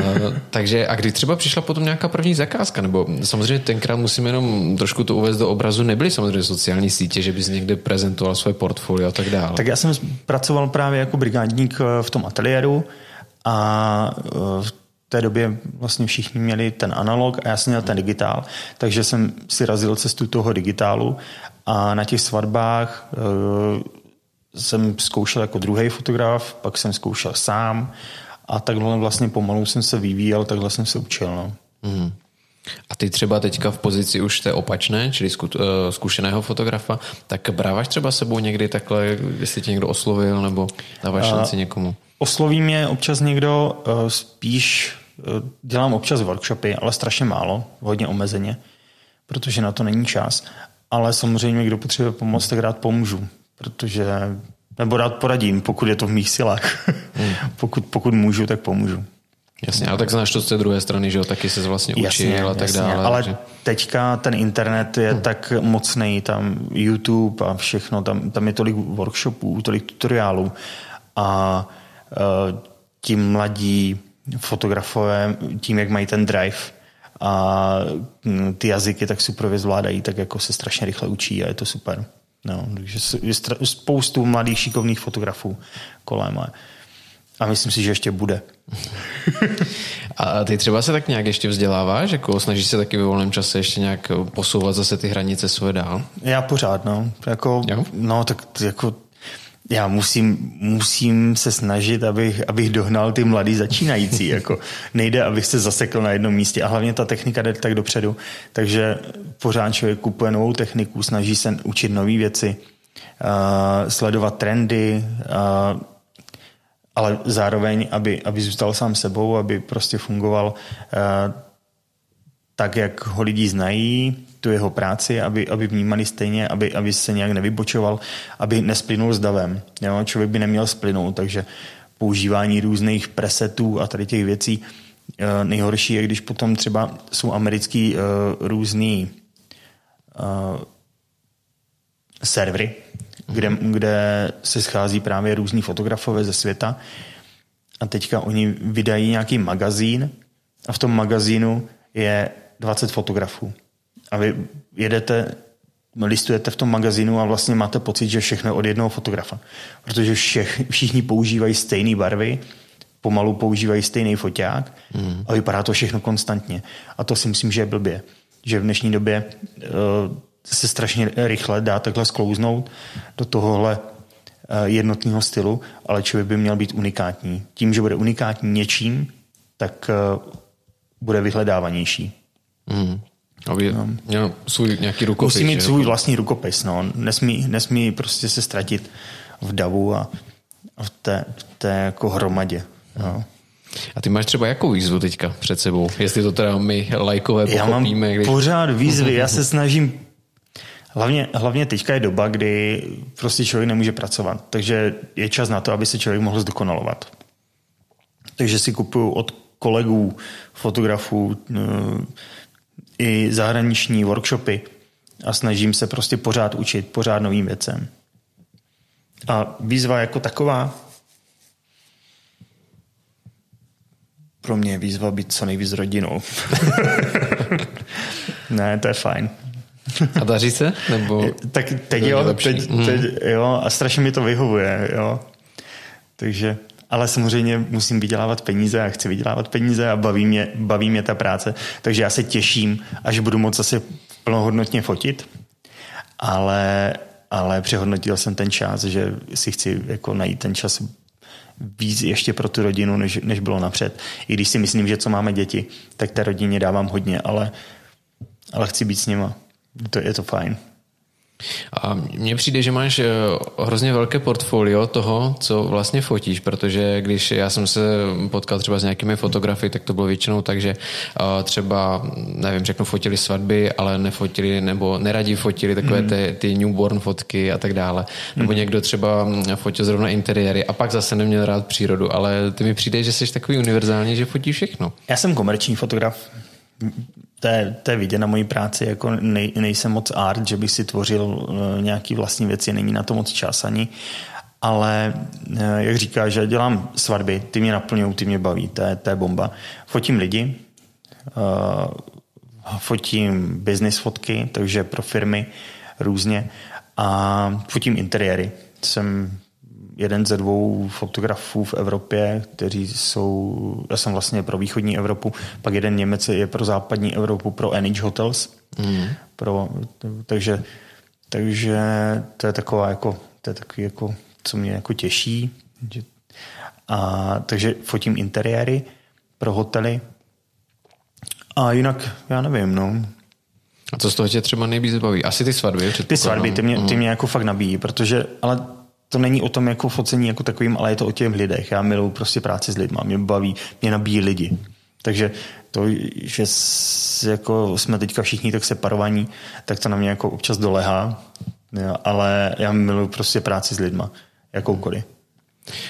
takže, a kdy třeba přišla potom nějaká první zakázka? Nebo samozřejmě tenkrát musíme jenom trošku to uvést do obrazu. Nebyly samozřejmě sociální sítě, že bys někde prezentoval své portfolio a tak dále. Tak já jsem pracoval právě jako brigádník v tom ateliéru a v té době vlastně všichni měli ten analog a já jsem měl ten digitál, takže jsem si razil cestu toho digitálu a na těch svatbách e, jsem zkoušel jako druhý fotograf, pak jsem zkoušel sám a takhle vlastně pomalu jsem se vyvíjel, takhle jsem se učil. No. Mm. A ty třeba teďka v pozici už té opačné, čili zku, e, zkušeného fotografa, tak bráváš třeba sebou někdy takhle, jestli tě někdo oslovil nebo dáváš šanci někomu? Osloví mě občas někdo, e, spíš dělám občas workshopy, ale strašně málo, hodně omezeně, protože na to není čas. Ale samozřejmě, kdo potřebuje pomoc, tak rád pomůžu, protože, nebo rád poradím, pokud je to v mých silách. Hmm. pokud, pokud můžu, tak pomůžu. Jasně, ale tak znáš to z té druhé strany, že jo, taky se vlastně učil a tak dále. Ale že... teďka ten internet je hmm. tak mocný, tam YouTube a všechno, tam, tam je tolik workshopů, tolik tutoriálů a uh, ti mladí fotografové, tím, jak mají ten drive a ty jazyky tak super zvládají, tak jako se strašně rychle učí a je to super. No, takže je spoustu mladých šikovných fotografů kolem a myslím si, že ještě bude. A ty třeba se tak nějak ještě vzděláváš? Jako snažíš se taky ve volném čase ještě nějak posouvat zase ty hranice svoje dál? Já pořád, no. Jako, no tak jako já musím, musím se snažit, abych, abych dohnal ty mladý začínající. Jako. Nejde, abych se zasekl na jednom místě. A hlavně ta technika jde tak dopředu. Takže pořád člověk kupuje novou techniku, snaží se učit nové věci, uh, sledovat trendy, uh, ale zároveň, aby, aby zůstal sám sebou, aby prostě fungoval uh, tak, jak ho lidi znají, tu jeho práci, aby, aby vnímali stejně, aby, aby se nějak nevybočoval, aby nesplynul s davem. Jo? Člověk by neměl splynout, takže používání různých presetů a tady těch věcí e, nejhorší je, když potom třeba jsou americký e, různý e, servery, kde, kde se schází právě různí fotografové ze světa a teďka oni vydají nějaký magazín a v tom magazínu je dvacet fotografů. A vy jedete, listujete v tom magazínu a vlastně máte pocit, že všechno je od jednoho fotografa. Protože všech, všichni používají stejné barvy, pomalu používají stejný foťák mm. a vypadá to všechno konstantně. A to si myslím, že je blbě. Že v dnešní době uh, se strašně rychle dá takhle sklouznout do tohohle uh, jednotného stylu, ale člověk by měl být unikátní. Tím, že bude unikátní něčím, tak uh, bude vyhledávanější. Mm. Aby měl svůj nějaký rukopis. Musí mít svůj vlastní rukopis. No. Nesmí, nesmí prostě se ztratit v davu a v té, v té jako hromadě. No. A ty máš třeba jakou výzvu teďka před sebou? Jestli to teda my lajkové pochopíme. Já mám když... pořád výzvy. Já se snažím... Hlavně, hlavně teďka je doba, kdy prostě člověk nemůže pracovat. Takže je čas na to, aby se člověk mohl zdokonalovat. Takže si kupuju od kolegů, fotografů... i zahraniční workshopy a snažím se prostě pořád učit, pořád novým věcem. A výzva jako taková? Pro mě je výzva být co nejvíc s rodinou. Ne, to je fajn. A daří se? Nebo tak teď jo, teď, teď, jo, a strašně mi to vyhovuje, jo. Takže, ale samozřejmě musím vydělávat peníze a chci vydělávat peníze a baví mě, baví mě ta práce, takže já se těším, až budu moct zase plnohodnotně fotit, ale, ale přehodnotil jsem ten čas, že si chci jako najít ten čas víc ještě pro tu rodinu, než, než bylo napřed. I když si myslím, že co máme děti, tak té rodině dávám hodně, ale, ale chci být s nima. To je to fajn. A mně přijde, že máš hrozně velké portfolio toho, co vlastně fotíš, protože když já jsem se potkal třeba s nějakými fotografy, tak to bylo většinou tak, že třeba, nevím, řeknu, fotili svatby, ale nefotili nebo neradi fotili takové ty, ty newborn fotky a tak dále. Nebo někdo třeba fotil zrovna interiéry a pak zase neměl rád přírodu, ale ty mi přijde, že jsi takový univerzální, že fotíš všechno. Já jsem komerční fotograf. To je, to je vidět na mojí práci, jako nej, nejsem moc art, že bych si tvořil nějaký vlastní věci, není na to moc čas ani, ale jak říkáš, že dělám svatby, ty mě naplňují, ty mě baví, to je, to je bomba. Fotím lidi, fotím business fotky, takže pro firmy různě a fotím interiéry. Jsem jeden ze dvou fotografů v Evropě, kteří jsou, já jsem vlastně pro východní Evropu, pak jeden Němec je pro západní Evropu, pro N H Hotels. Mm. Pro, takže, takže to je taková jako, to je takový jako, co mě jako těší. A, takže fotím interiéry pro hotely. A jinak, já nevím, no. A co z toho tě třeba nejvíc baví? Asi ty svatby. Ty svatby, ty mě, ty mě jako fakt nabíjí, protože, ale to není o tom jako focení jako takovým, ale je to o těch lidech. Já miluji prostě práci s lidma, mě baví, mě nabíjí lidi. Takže to, že jako jsme teďka všichni tak separovaní, tak to na mě jako občas dolehá, jo, ale já miluji prostě práci s lidma, jakoukoliv.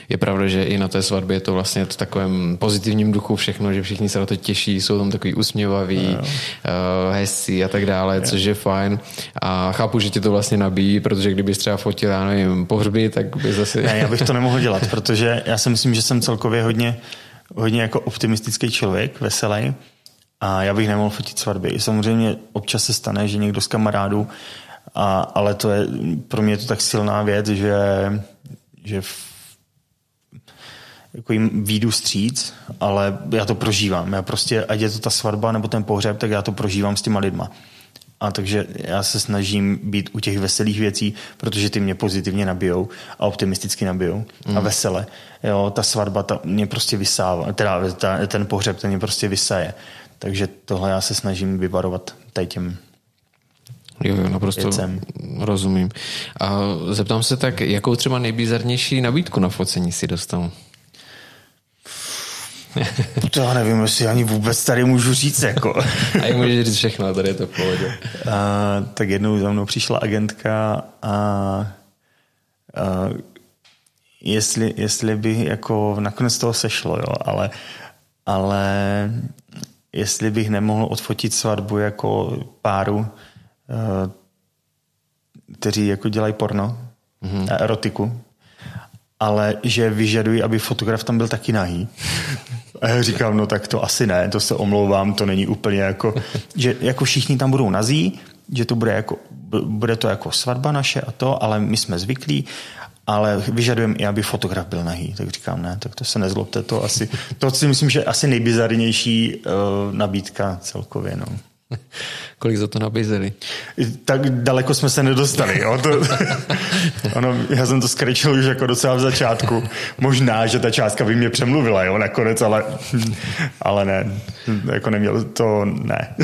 Je pravda, že i na té svatbě je to vlastně v takovém pozitivním duchu všechno, že všichni se na to těší, jsou tam takový usměvaví, no, uh, hezcí a tak dále, jo, což je fajn. A chápu, že ti to vlastně nabíjí, protože kdybys třeba fotil, já nevím, pohřby, tak by zase... Ne, já bych to nemohl dělat, protože já si myslím, že jsem celkově hodně, hodně jako optimistický člověk, veselý a já bych nemohl fotit svatby. Samozřejmě občas se stane, že někdo z kamarádů, a, ale to je, pro mě je to tak silná věc, že, že jako jim výjdu vstříc, ale já to prožívám. Já prostě, ať je to ta svatba nebo ten pohřeb, tak já to prožívám s těma lidma. A takže já se snažím být u těch veselých věcí, protože ty mě pozitivně nabijou a optimisticky nabijou. Mm. A vesele. Jo, ta svatba ta mě prostě vysává, teda ta, ten pohřeb ten mě prostě vysaje. Takže tohle já se snažím vyvarovat tady těm. Jo, jo, naprosto věcem. Rozumím. A zeptám se tak, jakou třeba nejbizarnější nabídku na focení si dostal? To já nevím, jestli ani vůbec tady můžu říct, jako. A jak můžeš říct všechno, tady je to v pohodě. A, tak jednou za mnou přišla agentka a, a jestli, jestli by jako nakonec toho sešlo, jo, ale, ale jestli bych nemohl odfotit svatbu jako páru, kteří jako dělají porno, mm-hmm, erotiku, ale že vyžadují, aby fotograf tam byl taky nahý. A já říkám, no tak to asi ne, to se omlouvám, to není úplně jako, že jako všichni tam budou nazí, že to bude jako, bude to jako svatba naše a to, ale my jsme zvyklí, ale vyžadujeme i, aby fotograf byl nahý. Tak říkám, ne, tak to se nezlobte, to asi, to si myslím, že asi nejbizarnější uh, nabídka celkově, no. Kolik za to nabízeli? Tak daleko jsme se nedostali. Jo? To, ono, já jsem to skrečil už jako docela v začátku. Možná, že ta částka by mě přemluvila, jo, nakonec, ale, ale ne. Jako neměl to, ne.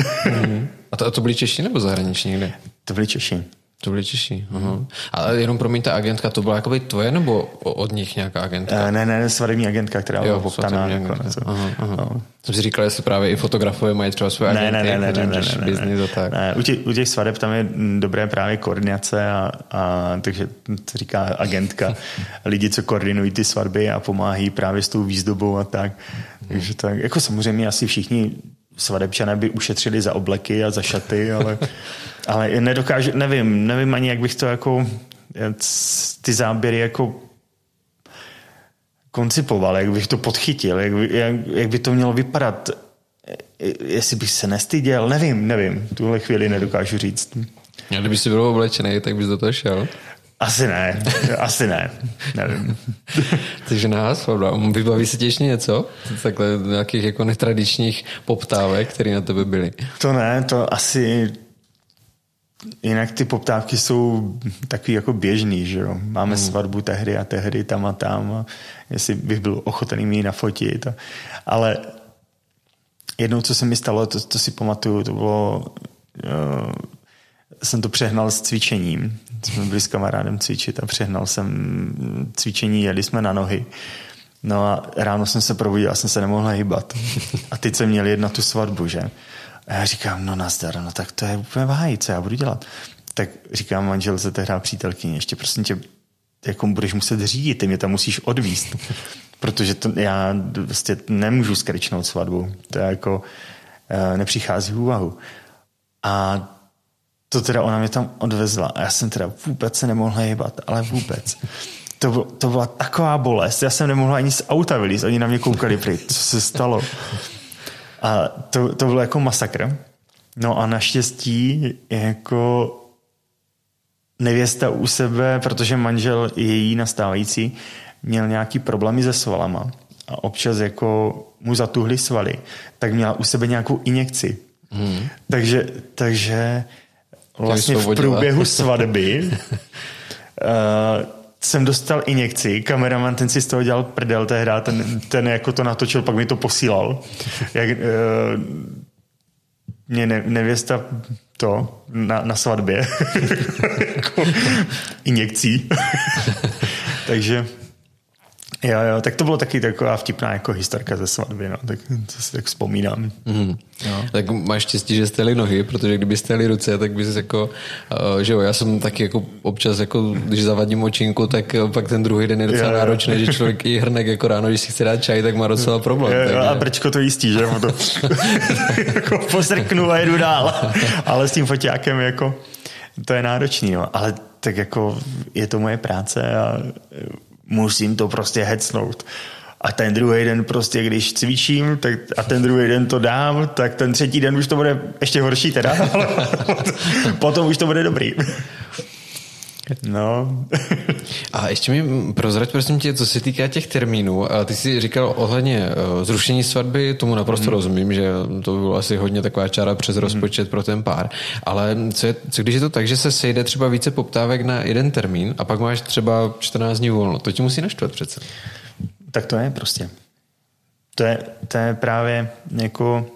A to, a to byli Češi nebo zahraniční někde? To byli Češi. To byli Češi, aha. A jenom promiň, ta agentka, to byla jakoby tvoje nebo od nich nějaká agentka? Ne, ne, svadební agentka, která byla poptaná. Aha, aha. No. Jsem si říkal, jestli právě i fotografové mají třeba svoje agenty. Ne, ne, ne, ne, ne, ne, business a tak. Ne, u, tě, u těch svadeb tam je dobré právě koordinace a, a takže to říká agentka. Lidi, co koordinují ty svatby a pomáhají právě s tou výzdobou a tak. Takže tak, jako samozřejmě asi všichni svadebčané by ušetřili za obleky a za šaty, ale, ale nedokážu, nevím, nevím ani, jak bych to jako ty záběry jako koncipoval, jak bych to podchytil, jak by, jak, jak by to mělo vypadat, jestli bych se nestyděl, nevím, nevím, tuhle chvíli nedokážu říct. A kdyby si byl oblečený, tak bys do toho šel? Asi ne, asi ne, nevím. Takže nás, vybaví se tě ještě něco? Takhle nějakých jako netradičních poptávek, které na tebe byly. To ne, to asi... Jinak ty poptávky jsou takový jako běžný, že jo. Máme hmm. svatbu tehdy a tehdy, tam a tam. A jestli bych byl ochotený mě nafotit. A... Ale jednou, co se mi stalo, to, to si pamatuju, to bylo... Uh... jsem to přehnal s cvičením. Jsme byli s kamarádem cvičit a přehnal jsem cvičení, jeli jsme na nohy. No a ráno jsem se probudil a jsem se nemohl hýbat. A teď jsem měl jít na tu svatbu, že? A já říkám, no nazdar, no tak to je úplně v háji, co já budu dělat? Tak říkám manželce, tehdy přítelkyně, ještě prosím tě, jako budeš muset řídit, ty mě tam musíš odvíst. Protože to, já vlastně nemůžu skrčnout svatbu. To jako nepřichází v úvahu. A to teda ona mě tam odvezla a já jsem teda vůbec se nemohl hýbat, ale vůbec. To, bylo, to byla taková bolest, já jsem nemohl ani z auta vylíz, oni na mě koukali prý, co se stalo. A to, to bylo jako masakr. No a naštěstí jako nevěsta u sebe, protože manžel její nastávající měl nějaký problémy se svalama a občas jako mu zatuhly svaly, tak měla u sebe nějakou injekci. Hmm. Takže, takže vlastně v průběhu svatby uh, jsem dostal injekci, kameraman ten si z toho dělal prdel tehdy, ten, ten jako to natočil, pak mi to posílal. Jak, uh, mě ne, nevěsta to na, na svatbě injekcí. Takže jo, jo, tak to bylo taky taková vtipná jako historka ze svatby, no, tak to si tak vzpomínám. Mm. No. Tak máš štěstí, že jste jeli nohy, protože kdyby jste jeli ruce, tak bys jako, uh, že jo, já jsem taky jako občas, jako, když zavadím očinku, tak uh, pak ten druhý den je docela jo, náročný, jo. Že člověk i hrnek jako ráno, když si chce dát čaj, tak má docela problém. Jo, jo, a brčko to jistí, že? To jako posrknu a jedu dál. Ale s tím foťákem jako, to je náročný, jo. Ale tak jako je to moje práce a musím to prostě hecnout. A ten druhý den prostě, když cvičím, tak a ten druhý den to dám, tak ten třetí den už to bude ještě horší teda, ale potom už to bude dobrý. No. A ještě mi prozrať, prosím tě, co se týká těch termínů. Ty jsi říkal ohledně zrušení svatby, tomu naprosto hmm. rozumím, že to bylo asi hodně taková čára přes rozpočet hmm. pro ten pár. Ale co, je, co když je to tak, že se sejde třeba více poptávek na jeden termín a pak máš třeba čtrnáct dní volno. To ti musí naštvat přece. Tak to je prostě. To je, to je právě jako...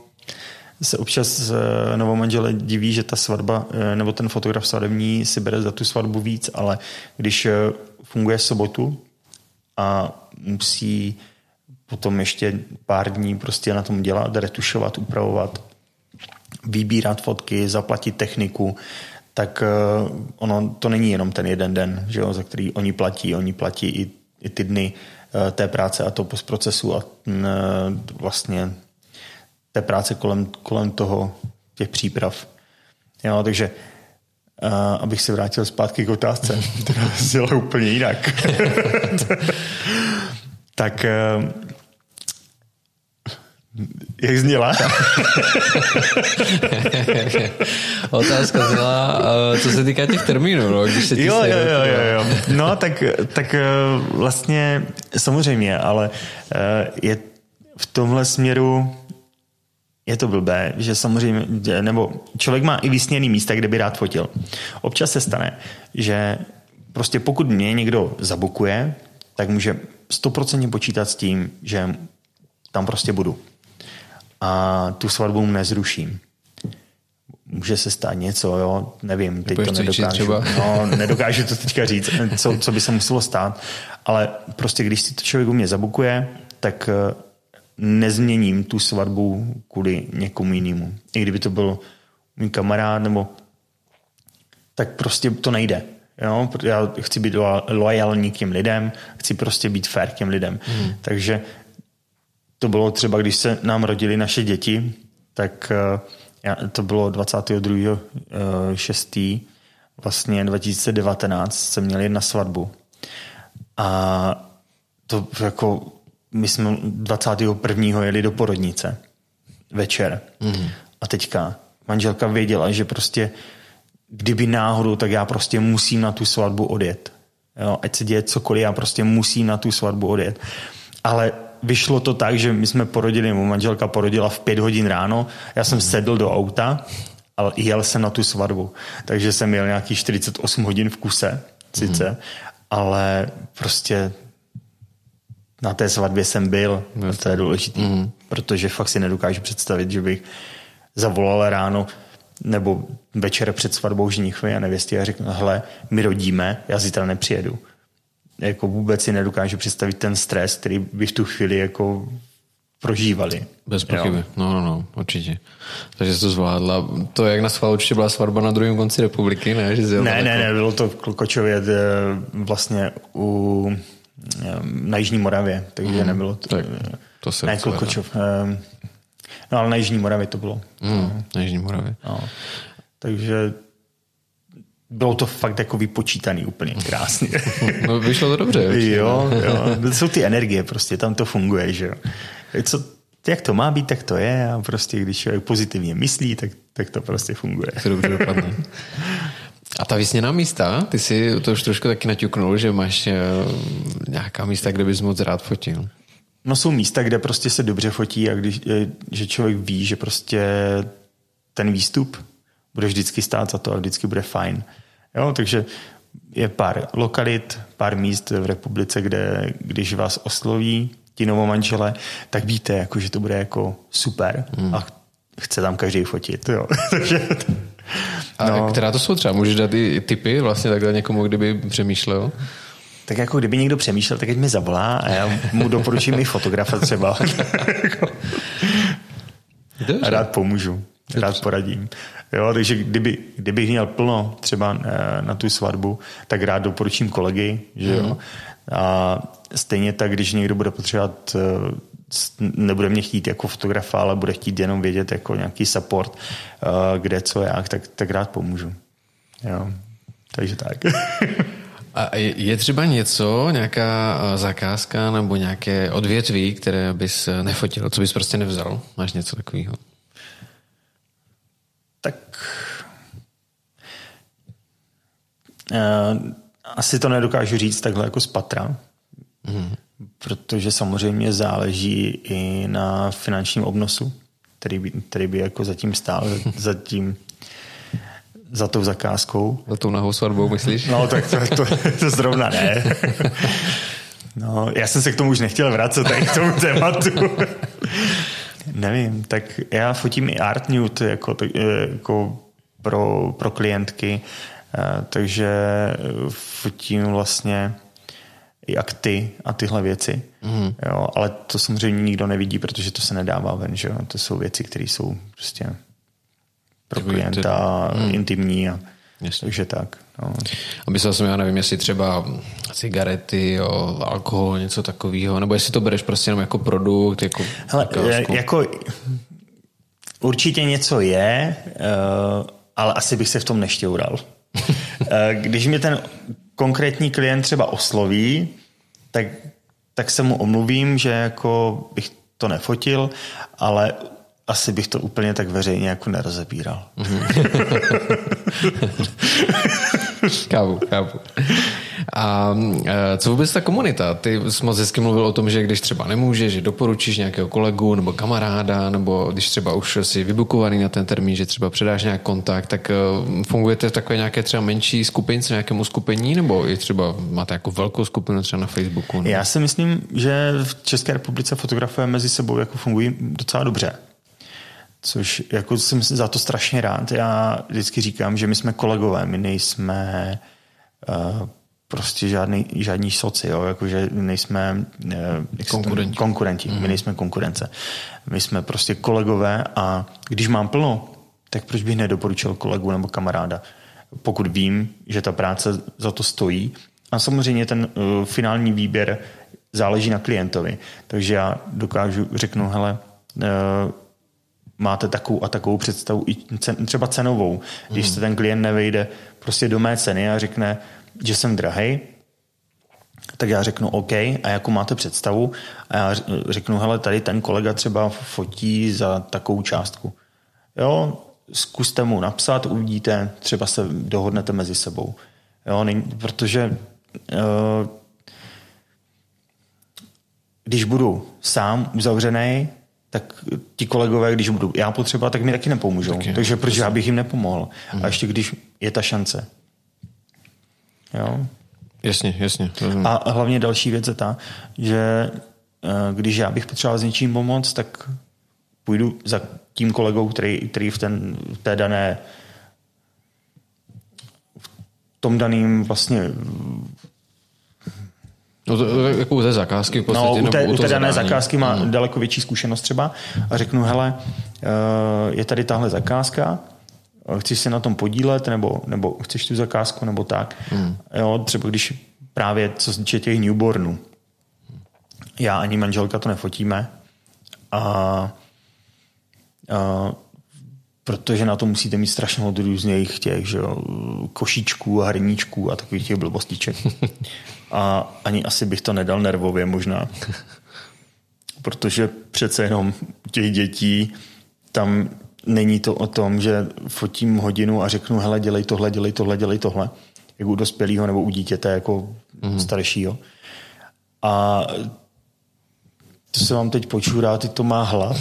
se občas novomanželé diví, že ta svatba, nebo ten fotograf svatební si bere za tu svatbu víc, ale když funguje sobotu a musí potom ještě pár dní prostě na tom dělat, retušovat, upravovat, vybírat fotky, zaplatit techniku, tak ono to není jenom ten jeden den, že jo, za který oni platí, oni platí i, i ty dny té práce a to postprocesu a vlastně té práce kolem, kolem toho, těch příprav. Jo, takže, uh, abych se vrátil zpátky k otázce, která vzala úplně jinak. Tak, uh, jak zněla? Otázka zněla, uh, co se týká těch termínů, no, když se ti jo, jo, jo, jo, jo. No, tak, tak uh, vlastně, samozřejmě, ale uh, je v tomhle směru je to blbé, že samozřejmě, nebo člověk má i vysněný místa, kde by rád fotil. Občas se stane, že prostě pokud mě někdo zabukuje, tak může sto procent počítat s tím, že tam prostě budu. A tu svatbu nezruším. Může se stát něco, jo, nevím, teď to nedokážu. No, nedokážu to teďka říct, co, co by se muselo stát. Ale prostě když si to člověk u mě zabukuje, tak nezměním tu svatbu kvůli někomu jinému. I kdyby to byl můj kamarád, nebo tak prostě to nejde. Jo? Já chci být loajální k těm lidem, chci prostě být fair k těm lidem. Hmm. Takže to bylo třeba, když se nám rodili naše děti, tak to bylo dvacátého druhého šestého vlastně dva tisíce devatenáct jsem měl jedna svatbu. A to jako my jsme dvacátého prvního jeli do porodnice večer. Mm. A teďka manželka věděla, že prostě kdyby náhodou, tak já prostě musím na tu svatbu odjet. Jo, ať se děje cokoliv, já prostě musím na tu svatbu odjet. Ale vyšlo to tak, že my jsme porodili, mou manželka porodila v pět hodin ráno, já jsem sedl do auta a jel jsem na tu svatbu. Takže jsem jel nějakých čtyřicet osm hodin v kuse, sice, mm. ale prostě na té svatbě jsem byl, mm. to je důležitý, mm. protože fakt si nedokážu představit, že bych zavolal ráno nebo večer před svatbou ženichvy a nevěstí a řekl, hele, my rodíme, já zítra nepřijedu. Jako vůbec si nedokážu představit ten stres, který by v tu chvíli jako prožívali. Bez pochyby, no, no, no, určitě. Takže jsi to zvládla. To, jak na schvál, určitě byla svatba na druhém konci republiky, ne? Že ne, ne, ne, bylo to v Klukočově vlastně u, na Jižní Moravě, takže hmm, nebylo to. Tak, to se ne, Klukočov. No, ale na Jižní Moravě to bylo. Hmm, no. Na Jižní Moravě. No. Takže bylo to fakt jako vypočítaný úplně krásně. No, vyšlo to dobře. Určitě, jo, jo. To jsou ty energie prostě, tam to funguje, že jo. Co, jak to má být, tak to je a prostě když pozitivně myslí, tak, tak to prostě funguje. To dobře dopadne. A ta vysněná místa, ty si to už trošku taky naťuknul, že máš nějaká místa, kde bys moc rád fotil. No jsou místa, kde prostě se dobře fotí a když, že člověk ví, že prostě ten výstup bude vždycky stát za to a vždycky bude fajn. Jo, takže je pár lokalit, pár míst v republice, kde když vás osloví ti novomanželé, tak víte, jako, že to bude jako super hmm. a chce tam každý fotit. Jo. Takže, no. A která to jsou třeba? Můžeš dát i tipy vlastně takhle někomu, kdyby přemýšlel? Tak jako kdyby někdo přemýšlel, tak ať mi zavolá a já mu doporučím i fotografa třeba. A rád pomůžu, rád poradím. Jo, takže kdyby, kdybych měl plno třeba na tu svatbu, tak rád doporučím kolegy. Že jo? A stejně tak, když někdo bude potřebovat, nebude mě chtít jako fotografa, ale bude chtít jenom vědět jako nějaký support, kde co jak, tak, tak rád pomůžu. Jo? Takže tak. A je třeba něco, nějaká zakázka nebo nějaké odvětví, které bys nefotil, co bys prostě nevzal? Máš něco takového? Tak asi to nedokážu říct takhle jako z patra, mm. protože samozřejmě záleží i na finančním obnosu, který by, který by jako zatím stál, zatím za tou zakázkou. Za tou nahou svatbou, myslíš? No, tak to, to, to zrovna ne. No, já jsem se k tomu už nechtěl vracet, tak k tomu tématu. Nevím, tak já fotím i art nude jako, jako pro, pro klientky, takže fotím vlastně i akty a tyhle věci. Mm. Jo, ale to samozřejmě nikdo nevidí, protože to se nedává ven, že jo? To jsou věci, které jsou prostě pro klienta hmm. intimní a jasně. Takže tak. No. A myslel jsem, já nevím, jestli třeba cigarety, jo, alkohol, něco takového, nebo jestli to bereš prostě jenom jako produkt, jako hele, jako určitě něco je, ale asi bych se v tom nešťoural. Když mě ten konkrétní klient třeba osloví, tak, tak se mu omluvím, že jako bych to nefotil, ale asi bych to úplně tak veřejně jako nerozebíral. Kávu, kávu. A co vůbec ta komunita? Ty jsi moc hezky mluvil o tom, že když třeba nemůžeš, že doporučíš nějakého kolegu nebo kamaráda, nebo když třeba už jsi vybukovaný na ten termín, že třeba předáš nějak kontakt, tak fungujete v takové nějaké třeba menší skupince, nějakému skupení, nebo je třeba máte jako velkou skupinu třeba na Facebooku? Nebo? Já si myslím, že v České republice fotografové mezi sebou jako fungují docela dobře. Což jako jsem za to strašně rád. Já vždycky říkám, že my jsme kolegové, my nejsme uh, prostě žádný, žádní soci, jo? Jako, že nejsme uh, konkurenti. konkurenti. Mm. My nejsme konkurence. My jsme prostě kolegové a když mám plno, tak proč bych nedoporučil kolegu nebo kamaráda, pokud vím, že ta práce za to stojí. A samozřejmě ten uh, finální výběr záleží na klientovi. Takže já dokážu, řeknu, hele, uh, máte takovou a takovou představu, i cen, třeba cenovou. Když hmm. se ten klient nevejde prostě do mé ceny a řekne, že jsem drahej, tak já řeknu OK, a jakou máte představu? A já řeknu, hele, tady ten kolega třeba fotí za takovou částku. Jo, zkuste mu napsat, uvidíte, třeba se dohodnete mezi sebou. Jo, ne, protože uh, když budu sám uzavřený, tak ti kolegové, když budu já potřeba, tak mi taky nepomůžou. Tak je, Takže proč já bych jim nepomohl? Hmm. A ještě když je ta šance. Jo. Jasně, jasně. A hlavně další věc je ta, že když já bych potřeboval s něčím pomoct, tak půjdu za tím kolegou, který, který v, ten, v té dané v tom daným vlastně no to, jako u té zakázky v podstatě, no, u té, u té dané zadání. Zakázky má hmm. daleko větší zkušenost třeba a řeknu, hele, je tady tahle zakázka, chceš se na tom podílet, nebo, nebo chceš tu zakázku, nebo tak. Hmm. Jo, třeba když právě co se týče těch newbornů. Já ani manželka to nefotíme, a, a, protože na to musíte mít strašně hodně různých těch že jo, košíčků a hrníčků a takových těch blbostiček. A ani asi bych to nedal nervově možná. Protože přece jenom těch dětí tam není to o tom, že fotím hodinu a řeknu, hele, dělej tohle, dělej tohle, dělej tohle. Jako u dospělýho nebo u dítěte, jako mm-hmm. staršího. A to se vám teď počůrá, teď to má hlad.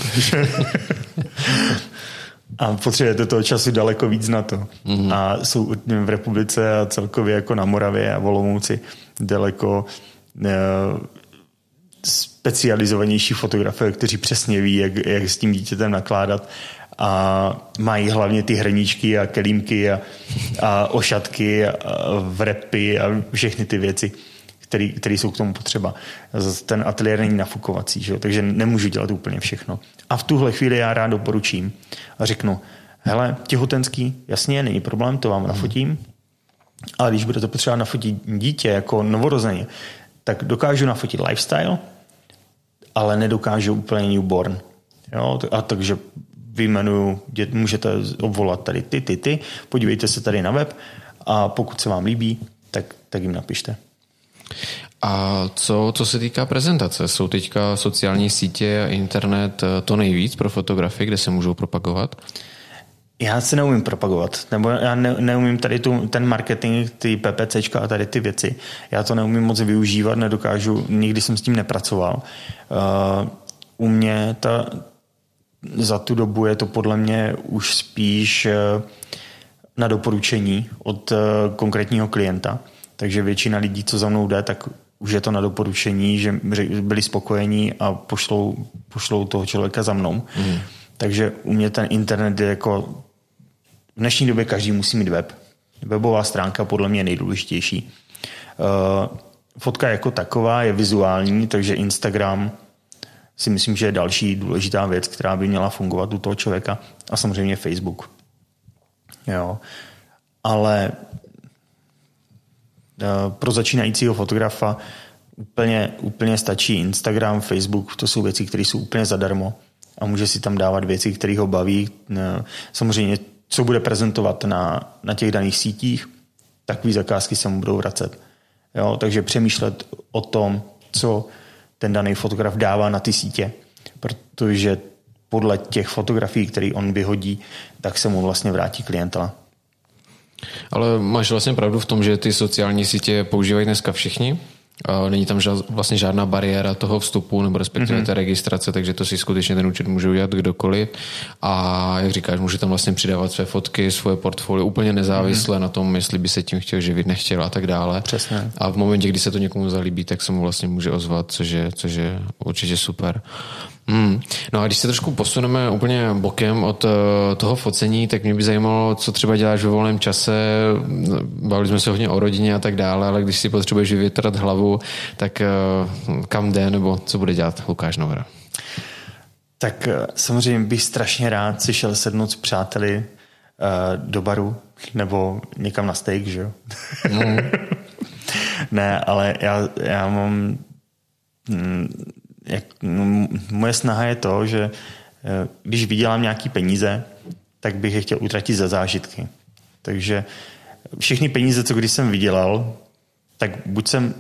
A potřebujete toho času daleko víc na to. Mm-hmm. A jsou v republice a celkově jako na Moravě a v Olomouci daleko ne, specializovanější fotografové, kteří přesně ví, jak, jak s tím dítětem nakládat. A mají hlavně ty hrníčky a kelímky a, a ošatky a vrepy a všechny ty věci, které jsou k tomu potřeba. Ten ateliér není nafukovací, že? Takže nemůžu dělat úplně všechno. A v tuhle chvíli já rád doporučím a řeknu, hele, těhotenský, jasně, není problém, to vám nafotím, ale když budete potřeba nafotit dítě jako novorozeně, tak dokážu nafotit lifestyle, ale nedokážu úplně newborn. Jo? A takže vyjmenuju, můžete obvolat tady ty, ty, ty, podívejte se tady na web a pokud se vám líbí, tak, tak jim napište. A co, co se týká prezentace? Jsou teďka sociální sítě a internet to nejvíc pro fotografii, kde se můžou propagovat? Já se neumím propagovat, nebo já ne, neumím tady tu, ten marketing, ty PPCčka a tady ty věci. Já to neumím moc využívat, nedokážu, nikdy jsem s tím nepracoval. Uh, u mě ta za tu dobu je to podle mě už spíš na doporučení od konkrétního klienta. Takže většina lidí, co za mnou jde, tak už je to na doporučení, že byli spokojení a pošlou, pošlou toho člověka za mnou. Mm. Takže u mě ten internet je jako... V dnešní době každý musí mít web. Webová stránka podle mě je nejdůležitější. Fotka jako taková je vizuální, takže Instagram... si myslím, že je další důležitá věc, která by měla fungovat u toho člověka, a samozřejmě Facebook. Jo. Ale pro začínajícího fotografa úplně, úplně stačí Instagram, Facebook, to jsou věci, které jsou úplně zadarmo a může si tam dávat věci, které ho baví. Samozřejmě, co bude prezentovat na, na těch daných sítích, takové zakázky se mu budou vracet. Jo. Takže přemýšlet o tom, co ten daný fotograf dává na ty sítě, protože podle těch fotografií, které on vyhodí, tak se mu vlastně vrátí klientela. Ale máš vlastně pravdu v tom, že ty sociální sítě používají dneska všichni. Není tam ža- vlastně žádná bariéra toho vstupu nebo respektive mm-hmm. té registrace, takže to si skutečně ten účet může udělat kdokoliv. A jak říkáš, může tam vlastně přidávat své fotky, svoje portfolio úplně nezávisle mm-hmm. na tom, jestli by se tím chtěl živit, nechtěl a tak dále. Přesně. A v momentě, kdy se to někomu zalíbí, tak se mu vlastně může ozvat, což je, což je určitě super. Hmm. No a když se trošku posuneme úplně bokem od toho focení, tak mě by zajímalo, co třeba děláš ve volném čase. Bavili jsme se hodně o rodině a tak dále, ale když si potřebuješ vyvětrat hlavu, tak kam jde nebo co bude dělat Lukáš Navara? Tak samozřejmě bych strašně rád si šel sednout s přáteli do baru nebo někam na steak, že jo? Mm. Ne, ale já, já mám... Jak, no, moje snaha je to, že když vydělám nějaký peníze, tak bych je chtěl utratit za zážitky. Takže všechny peníze, co když jsem vydělal, tak buď jsem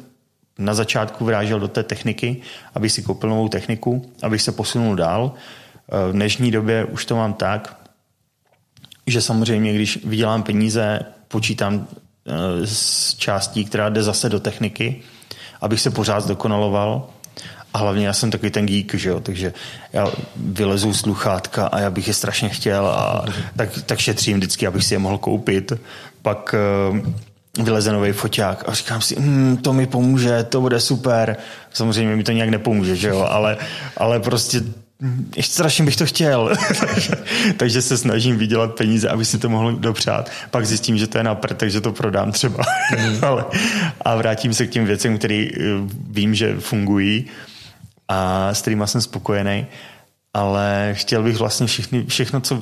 na začátku vrážel do té techniky, abych si koupil novou techniku, abych se posunul dál. V dnešní době už to mám tak, že samozřejmě, když vydělám peníze, počítám z částí, která jde zase do techniky, abych se pořád zdokonaloval. A hlavně já jsem takový ten geek, že jo, takže já vylezu sluchátka a já bych je strašně chtěl a tak, tak šetřím vždycky, abych si je mohl koupit. Pak uh, vyleze novej foťák a říkám si, mm, to mi pomůže, to bude super. Samozřejmě mi to nějak nepomůže, že jo, ale, ale prostě ještě strašně bych to chtěl. Takže se snažím vydělat peníze, aby si to mohl dopřát. Pak zjistím, že to je na prd, takže to prodám třeba. Ale, a vrátím se k těm věcem, které vím, že fungují. A s kterýma jsem spokojený, ale chtěl bych vlastně všechny, všechno, co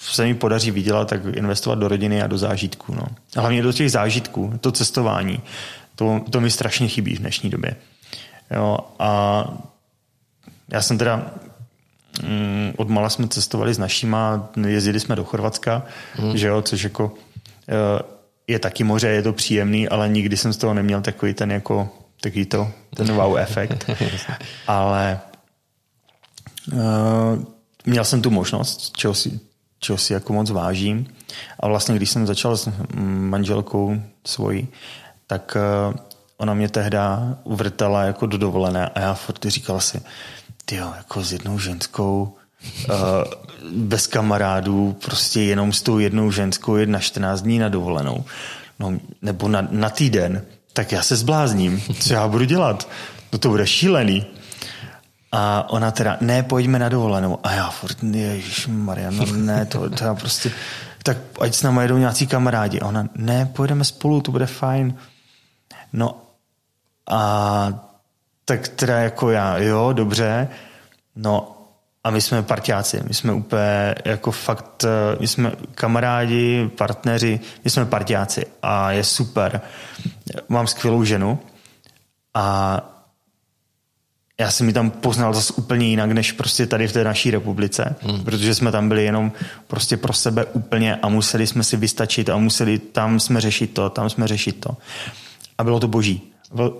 se mi podaří vydělat, tak investovat do rodiny a do zážitků. No. A hlavně do těch zážitků, to cestování. To, to mi strašně chybí v dnešní době. Jo, a já jsem teda mm, odmala jsme cestovali s našima, jezdili jsme do Chorvatska, mm. že jo, což jako je taky moře, je to příjemný, ale nikdy jsem z toho neměl takový ten jako taky to, ten wow efekt. Ale uh, měl jsem tu možnost, čeho si, čeho si jako moc vážím. A vlastně, když jsem začal s manželkou svojí, tak uh, ona mě tehda uvrtala jako do dovolené a já furt říkal si, tyjo, jako s jednou ženskou, uh, bez kamarádů, prostě jenom s tou jednou ženskou jet na čtrnáct dní na dovolenou. No, nebo na, na týden. Tak já se zblázním, co já budu dělat? No to bude šílený. A ona teda, ne, pojďme na dovolenou. A já furt, ježišmarja, no ne, to, to já prostě, tak ať s náma jedou nějací kamarádi. A ona, ne, pojedeme spolu, to bude fajn. No a tak teda jako já, jo, dobře. No a my jsme parťáci, my jsme úplně jako fakt, my jsme kamarádi, partneři, my jsme parťáci a je super. Mám skvělou ženu a já jsem ji tam poznal zase úplně jinak, než prostě tady v té naší republice, hmm. protože jsme tam byli jenom prostě pro sebe úplně a museli jsme si vystačit a museli, tam jsme řešit to, tam jsme řešit to. A bylo to boží.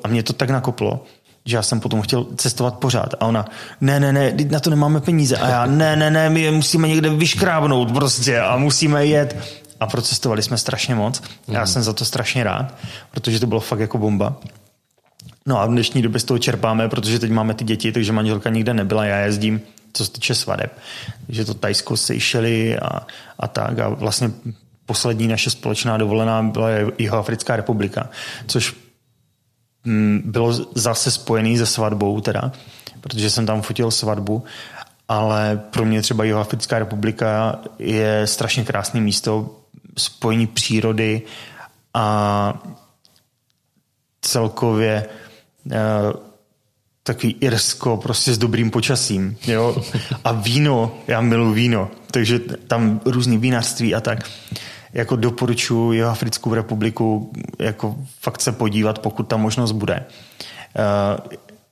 A mě to tak nakoplo, že já jsem potom chtěl cestovat pořád. A ona, ne, ne, ne, na to nemáme peníze. A já, ne, ne, ne, my je musíme někde vyškrábnout prostě a musíme jet. A procestovali jsme strašně moc. Já mm. jsem za to strašně rád, protože to bylo fakt jako bomba. No a v dnešní době z toho čerpáme, protože teď máme ty děti, takže manželka nikde nebyla, já jezdím, co se týče svadeb. Takže to Thajsko, Seychelly a, a tak. A vlastně poslední naše společná dovolená byla Jihoafrická republika, což bylo zase spojený se svatbou teda, protože jsem tam fotil svatbu, ale pro mě třeba Jihoafrická republika je strašně krásné místo, spojení přírody a celkově e, takový Irsko prostě s dobrým počasím, jo? A víno, já miluji víno, takže tam různý vinařství a tak. Jako doporučuji Jihoafrickou republiku jako fakt se podívat, pokud ta možnost bude.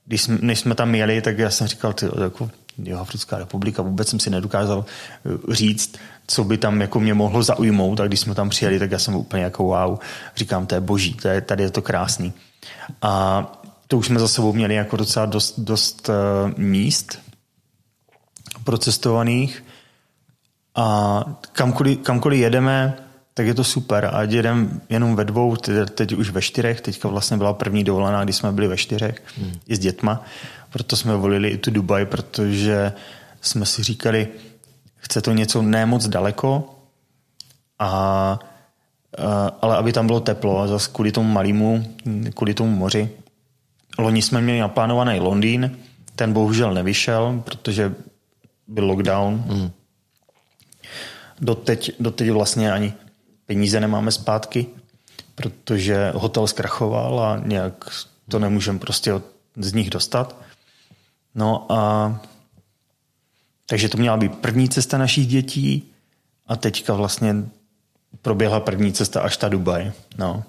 Když jsme, než jsme tam jeli, tak já jsem říkal, ty, jako Jihoafrická republika, vůbec jsem si nedokázal říct, co by tam jako mě mohlo zaujmout, a když jsme tam přijeli, tak já jsem úplně jako wow, říkám, to je boží, to je, tady je to krásný. A to už jsme za sebou měli jako docela dost, dost uh, míst procestovaných a kamkoliv, kamkoliv jedeme, tak je to super. A jedeme jenom ve dvou, teď, teď už ve čtyřech, teďka vlastně byla první dovolená, kdy jsme byli ve čtyřech hmm. i s dětma, proto jsme volili i tu Dubaj, protože jsme si říkali, chce to něco ne moc daleko, a, a, ale aby tam bylo teplo, a zase kvůli tomu malému, kvůli tomu moři. Loni jsme měli naplánovaný Londýn, ten bohužel nevyšel, protože byl lockdown. Hmm. Doteď, doteď vlastně ani peníze nemáme zpátky, protože hotel zkrachoval a nějak to nemůžeme prostě od, z nich dostat. No a takže to měla být první cesta našich dětí a teďka vlastně proběhla první cesta až ta Dubaj. No.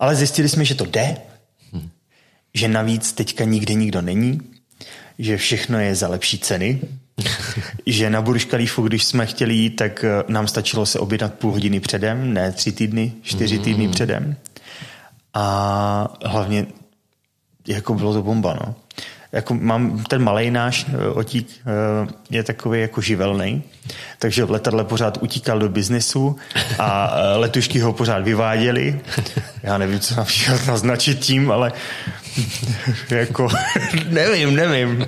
Ale zjistili jsme, že to jde, hmm. že navíc teďka nikde nikdo není, že všechno je za lepší ceny, že na Burj Khalifu, když jsme chtěli jít, tak nám stačilo se objednat půl hodiny předem, ne tři týdny, čtyři týdny mm. předem. A hlavně jako bylo to bomba, no. Jako mám, ten malej náš otík je takový jako živelnej, takže v letadle pořád utíkal do biznesu a letušky ho pořád vyváděly. Já nevím, co nám všechno naznačit tím, ale jako nevím, nevím.